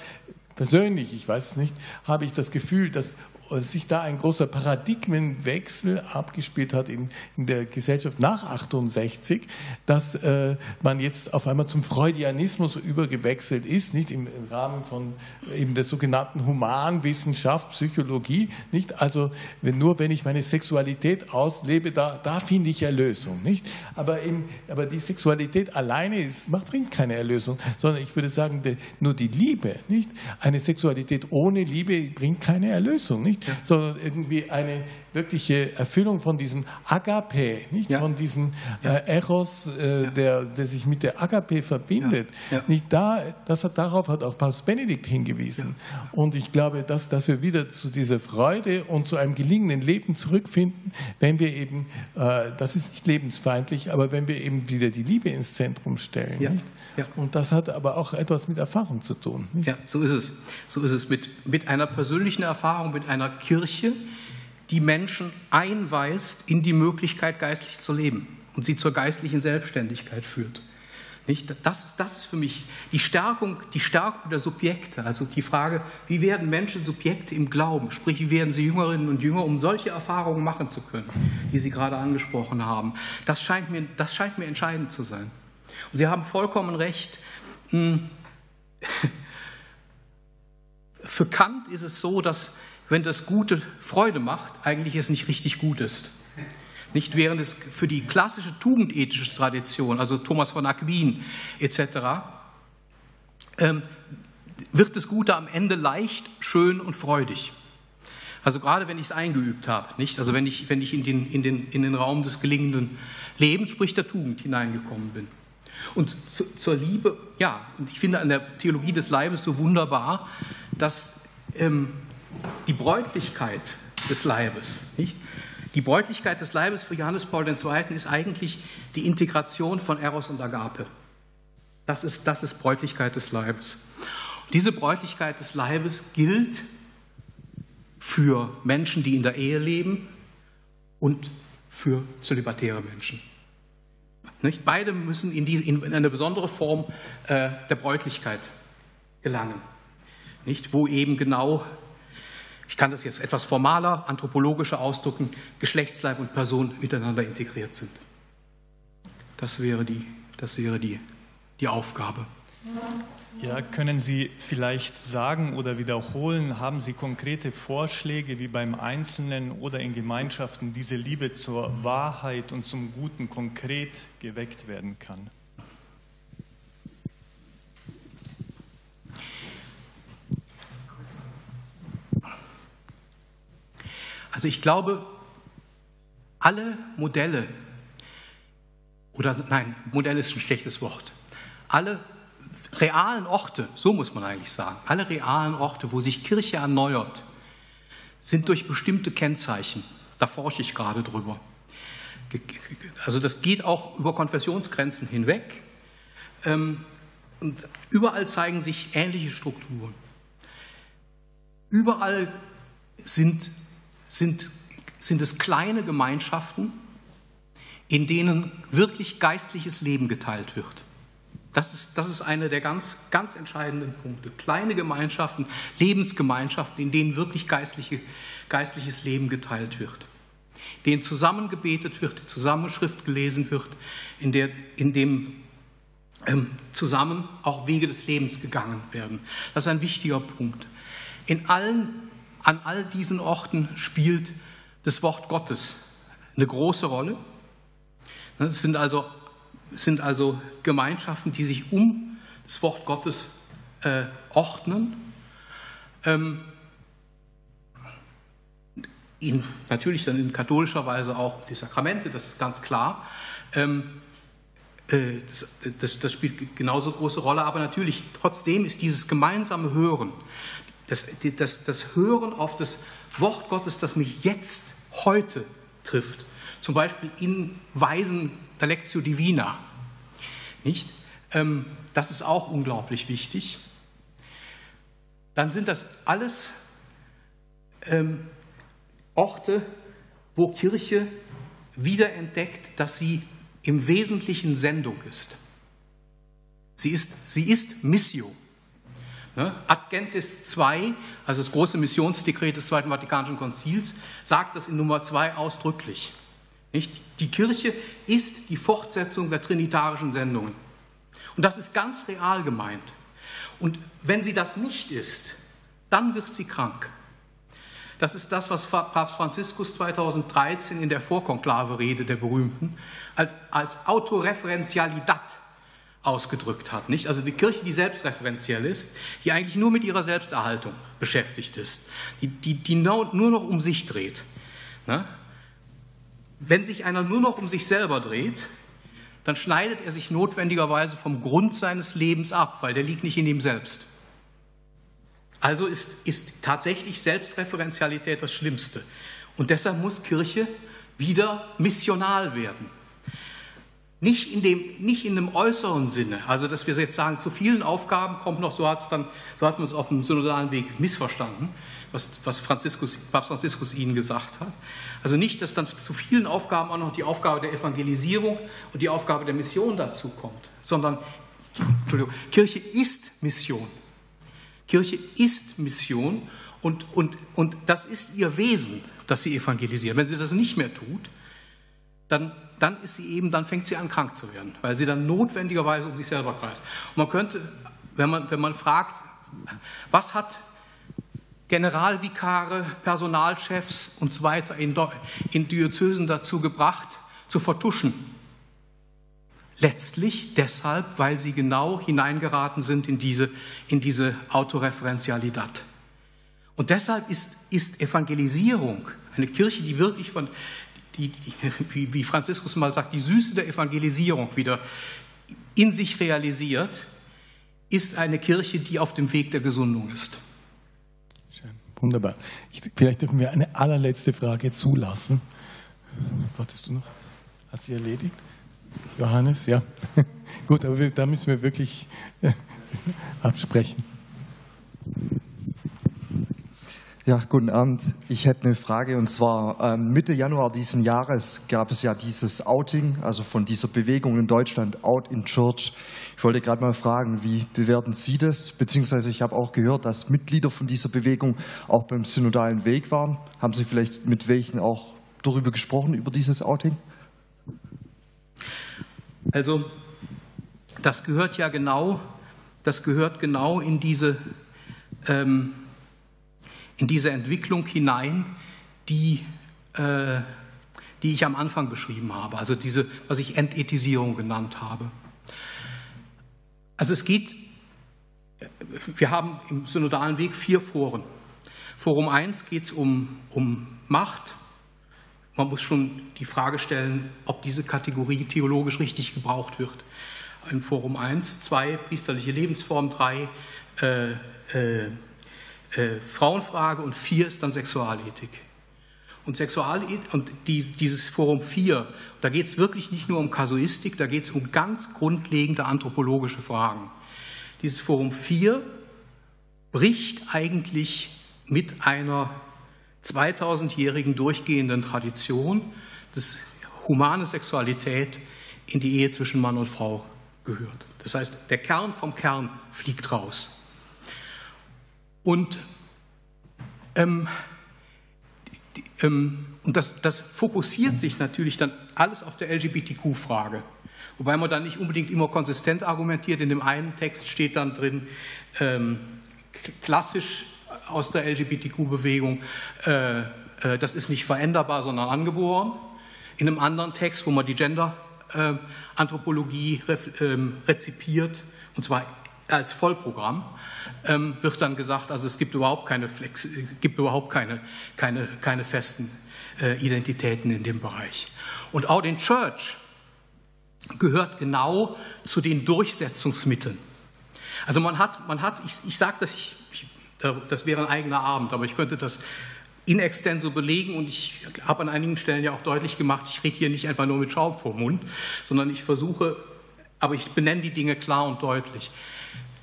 persönlich, ich weiß es nicht, habe ich das Gefühl, dass sich da ein großer Paradigmenwechsel abgespielt hat in, in der Gesellschaft nach achtundsechzig, dass äh, man jetzt auf einmal zum Freudianismus übergewechselt ist, nicht im, im Rahmen von eben der sogenannten Humanwissenschaft, Psychologie, nicht? Also wenn, nur wenn ich meine Sexualität auslebe, da, da finde ich Erlösung, nicht? Aber, eben, aber die Sexualität alleine ist, macht, bringt keine Erlösung, sondern ich würde sagen, de, nur die Liebe, nicht? Eine Sexualität ohne Liebe bringt keine Erlösung, nicht? Ja. sondern irgendwie eine wirkliche Erfüllung von diesem Agape, nicht? Ja. von diesem ja. äh, Eros, äh, ja. der, der sich mit der Agape verbindet. Ja. Ja. Nicht da, das hat, darauf hat auch Papst Benedikt hingewiesen. Ja. Und ich glaube, dass, dass wir wieder zu dieser Freude und zu einem gelingenden Leben zurückfinden, wenn wir eben, äh, das ist nicht lebensfeindlich, aber wenn wir eben wieder die Liebe ins Zentrum stellen. Ja. Nicht? Ja. Und das hat aber auch etwas mit Erfahrung zu tun. Nicht? Ja, so ist es. So ist es mit, mit einer persönlichen Erfahrung, mit einer Kirche, die Menschen einweist in die Möglichkeit, geistlich zu leben und sie zur geistlichen Selbstständigkeit führt. Nicht? Das ist, das ist für mich die Stärkung, die Stärkung der Subjekte, also die Frage, wie werden Menschen Subjekte im Glauben, sprich, wie werden sie Jüngerinnen und Jünger, um solche Erfahrungen machen zu können, die Sie gerade angesprochen haben. Das scheint mir, das scheint mir entscheidend zu sein. Und Sie haben vollkommen recht. Für Kant ist es so, dass wenn das Gute Freude macht, eigentlich es nicht richtig gut ist. Nicht, während es für die klassische tugendethische Tradition, also Thomas von Aquin et cetera, ähm, wird das Gute am Ende leicht, schön und freudig. Also gerade wenn ich es eingeübt habe, nicht? Also wenn ich, wenn ich in den, in den, in den Raum des gelingenden Lebens, sprich der Tugend, hineingekommen bin. Und zu, zur Liebe, ja, und ich finde an der Theologie des Leibes so wunderbar, dass Ähm, die Bräutlichkeit des Leibes, nicht? Die Bräutlichkeit des Leibes für Johannes Paul der Zweite. ist eigentlich die Integration von Eros und Agape. Das ist, das ist Bräutlichkeit des Leibes. Und diese Bräutlichkeit des Leibes gilt für Menschen, die in der Ehe leben, und für zölibatäre Menschen. Nicht? Beide müssen in, diese, in eine besondere Form äh, der Bräutlichkeit gelangen. Nicht? Wo eben genau, ich kann das jetzt etwas formaler, anthropologischer ausdrücken, Geschlechtsleib und Person miteinander integriert sind. Das wäre die, das wäre die, die Aufgabe. Ja, können Sie vielleicht sagen oder wiederholen, haben Sie konkrete Vorschläge, wie beim Einzelnen oder in Gemeinschaften diese Liebe zur Wahrheit und zum Guten konkret geweckt werden kann? Also ich glaube, alle Modelle, oder nein, Modell ist ein schlechtes Wort, alle realen Orte, so muss man eigentlich sagen, alle realen Orte, wo sich Kirche erneuert, sind durch bestimmte Kennzeichen, da forsche ich gerade drüber. Also das geht auch über Konfessionsgrenzen hinweg. Und überall zeigen sich ähnliche Strukturen. Überall sind Sind, sind es kleine Gemeinschaften, in denen wirklich geistliches Leben geteilt wird. Das ist, das ist einer der ganz, ganz entscheidenden Punkte. Kleine Gemeinschaften, Lebensgemeinschaften, in denen wirklich geistliche, geistliches Leben geteilt wird. In denen zusammen gebetet wird, zusammen Schrift gelesen wird, in, der, in dem ähm, zusammen auch Wege des Lebens gegangen werden. Das ist ein wichtiger Punkt. In allen An all diesen Orten spielt das Wort Gottes eine große Rolle. Es sind also, es sind also Gemeinschaften, die sich um das Wort Gottes äh, ordnen. Ähm, in, natürlich dann in katholischer Weise auch die Sakramente, das ist ganz klar. Ähm, äh, das, das, das spielt genauso große Rolle, aber natürlich trotzdem ist dieses gemeinsame Hören, Das, das, das Hören auf das Wort Gottes, das mich jetzt, heute trifft, zum Beispiel in Weisen der Lectio Divina, nicht? Ähm, das ist auch unglaublich wichtig. Dann sind das alles ähm, Orte, wo Kirche wiederentdeckt, dass sie im Wesentlichen Sendung ist. Sie ist, sie ist Missio. Ad Gentes zwei, also das große Missionsdekret des Zweiten Vatikanischen Konzils, sagt das in Nummer zwei ausdrücklich. Nicht? Die Kirche ist die Fortsetzung der trinitarischen Sendungen. Und das ist ganz real gemeint. Und wenn sie das nicht ist, dann wird sie krank. Das ist das, was Papst Franziskus zweitausenddreizehn in der Vorkonklave-Rede der Berühmten als, als Autoreferentialidad ausgedrückt hat, nicht? Also die Kirche, die selbstreferenziell ist, die eigentlich nur mit ihrer Selbsterhaltung beschäftigt ist, die, die, die nur noch um sich dreht. Ne? Wenn sich einer nur noch um sich selber dreht, dann schneidet er sich notwendigerweise vom Grund seines Lebens ab, weil der liegt nicht in ihm selbst. Also ist, ist tatsächlich Selbstreferenzialität das Schlimmste. Und deshalb muss Kirche wieder missional werden. Nicht in, dem, nicht in dem äußeren Sinne, also dass wir jetzt sagen, zu vielen Aufgaben kommt noch, so, hat's dann, so hat man es auf dem synodalen Weg missverstanden, was, was Franziskus, Papst Franziskus Ihnen gesagt hat. Also nicht, dass dann zu vielen Aufgaben auch noch die Aufgabe der Evangelisierung und die Aufgabe der Mission dazu kommt, sondern, Entschuldigung, Kirche ist Mission. Kirche ist Mission und, und, und das ist ihr Wesen, dass sie evangelisieren. Wenn sie das nicht mehr tut, dann... dann ist sie eben, dann fängt sie an, krank zu werden, weil sie dann notwendigerweise um sich selber kreist. Und man könnte, wenn man, wenn man fragt, was hat Generalvikare, Personalchefs und so weiter in, in Diözesen dazu gebracht, zu vertuschen? Letztlich deshalb, weil sie genau hineingeraten sind in diese, in diese Autoreferenzialität. Und deshalb ist, ist Evangelisierung, eine Kirche, die wirklich von... Die, die, wie Franziskus mal sagt, die Süße der Evangelisierung wieder in sich realisiert, ist eine Kirche, die auf dem Weg der Gesundung ist. Schön. Wunderbar. Ich, vielleicht dürfen wir eine allerletzte Frage zulassen. Wartest du noch? Hat sie erledigt? Johannes, ja. Gut, aber wir, da müssen wir wirklich absprechen. Ja, guten Abend. Ich hätte eine Frage, und zwar Mitte Januar diesen Jahres gab es ja dieses Outing, also von dieser Bewegung in Deutschland, Out in Church. Ich wollte gerade mal fragen, wie bewerten Sie das? Beziehungsweise ich habe auch gehört, dass Mitglieder von dieser Bewegung auch beim synodalen Weg waren. Haben Sie vielleicht mit welchen auch darüber gesprochen, über dieses Outing? Also das gehört ja genau, das gehört genau in diese, ähm, in diese Entwicklung hinein, die, äh, die ich am Anfang beschrieben habe, also diese, was ich Entethisierung genannt habe. Also es geht, wir haben im synodalen Weg vier Foren. Forum eins geht es um, um Macht. Man muss schon die Frage stellen, ob diese Kategorie theologisch richtig gebraucht wird. Im Forum eins, zwei, priesterliche Lebensform, drei, äh, äh, äh, Frauenfrage und vier ist dann Sexualethik. Und, Sexualeth und die, dieses Forum vier, da geht es wirklich nicht nur um Kasuistik, da geht es um ganz grundlegende anthropologische Fragen. Dieses Forum vier bricht eigentlich mit einer zweitausendjährigen durchgehenden Tradition, dass humane Sexualität in die Ehe zwischen Mann und Frau gehört. Das heißt, der Kern vom Kern fliegt raus. Und, ähm, die, ähm, und das, das fokussiert sich natürlich dann alles auf der L G B T Q-Frage. Wobei man dann nicht unbedingt immer konsistent argumentiert. In dem einen Text steht dann drin, ähm, klassisch aus der L G B T Q-Bewegung, äh, äh, das ist nicht veränderbar, sondern angeboren. In einem anderen Text, wo man die Gender-Anthropologie äh, ähm, rezipiert, und zwar als Vollprogramm, ähm, wird dann gesagt, also es gibt überhaupt keine, Flex, gibt überhaupt keine, keine, keine festen äh, Identitäten in dem Bereich. Und auch den Church gehört genau zu den Durchsetzungsmitteln. Also man hat, man hat ich, ich sage das, ich, ich das wäre ein eigener Abend, aber ich könnte das in extenso belegen, und ich habe an einigen Stellen ja auch deutlich gemacht, ich rede hier nicht einfach nur mit Schaum vorm Mund, sondern ich versuche, aber ich benenne die Dinge klar und deutlich.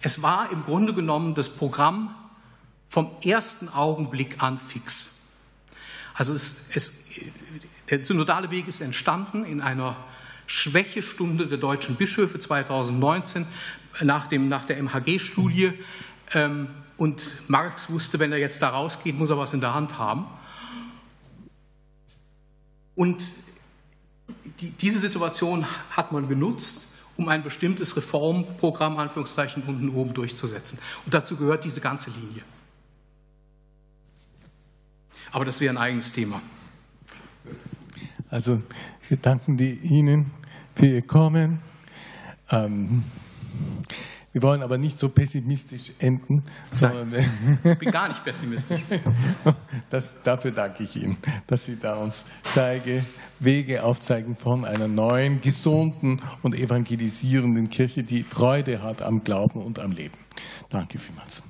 Es war im Grunde genommen das Programm vom ersten Augenblick an fix. Also es, es, der synodale Weg ist entstanden in einer Schwächestunde der deutschen Bischöfe zweitausendneunzehn nach, dem, nach der M H G-Studie, ähm, und Marx wusste, wenn er jetzt da rausgeht, muss er was in der Hand haben. Und die, diese Situation hat man genutzt, um ein bestimmtes Reformprogramm, Anführungszeichen, unten oben durchzusetzen. Und dazu gehört diese ganze Linie. Aber das wäre ein eigenes Thema. Also wir danken die Ihnen für Ihr Kommen. Ähm Wir wollen aber nicht so pessimistisch enden. Sondern ich bin gar nicht pessimistisch. Das, dafür danke ich Ihnen, dass Sie da uns zeige, Wege aufzeigen von einer neuen, gesunden und evangelisierenden Kirche, die Freude hat am Glauben und am Leben. Danke vielmals.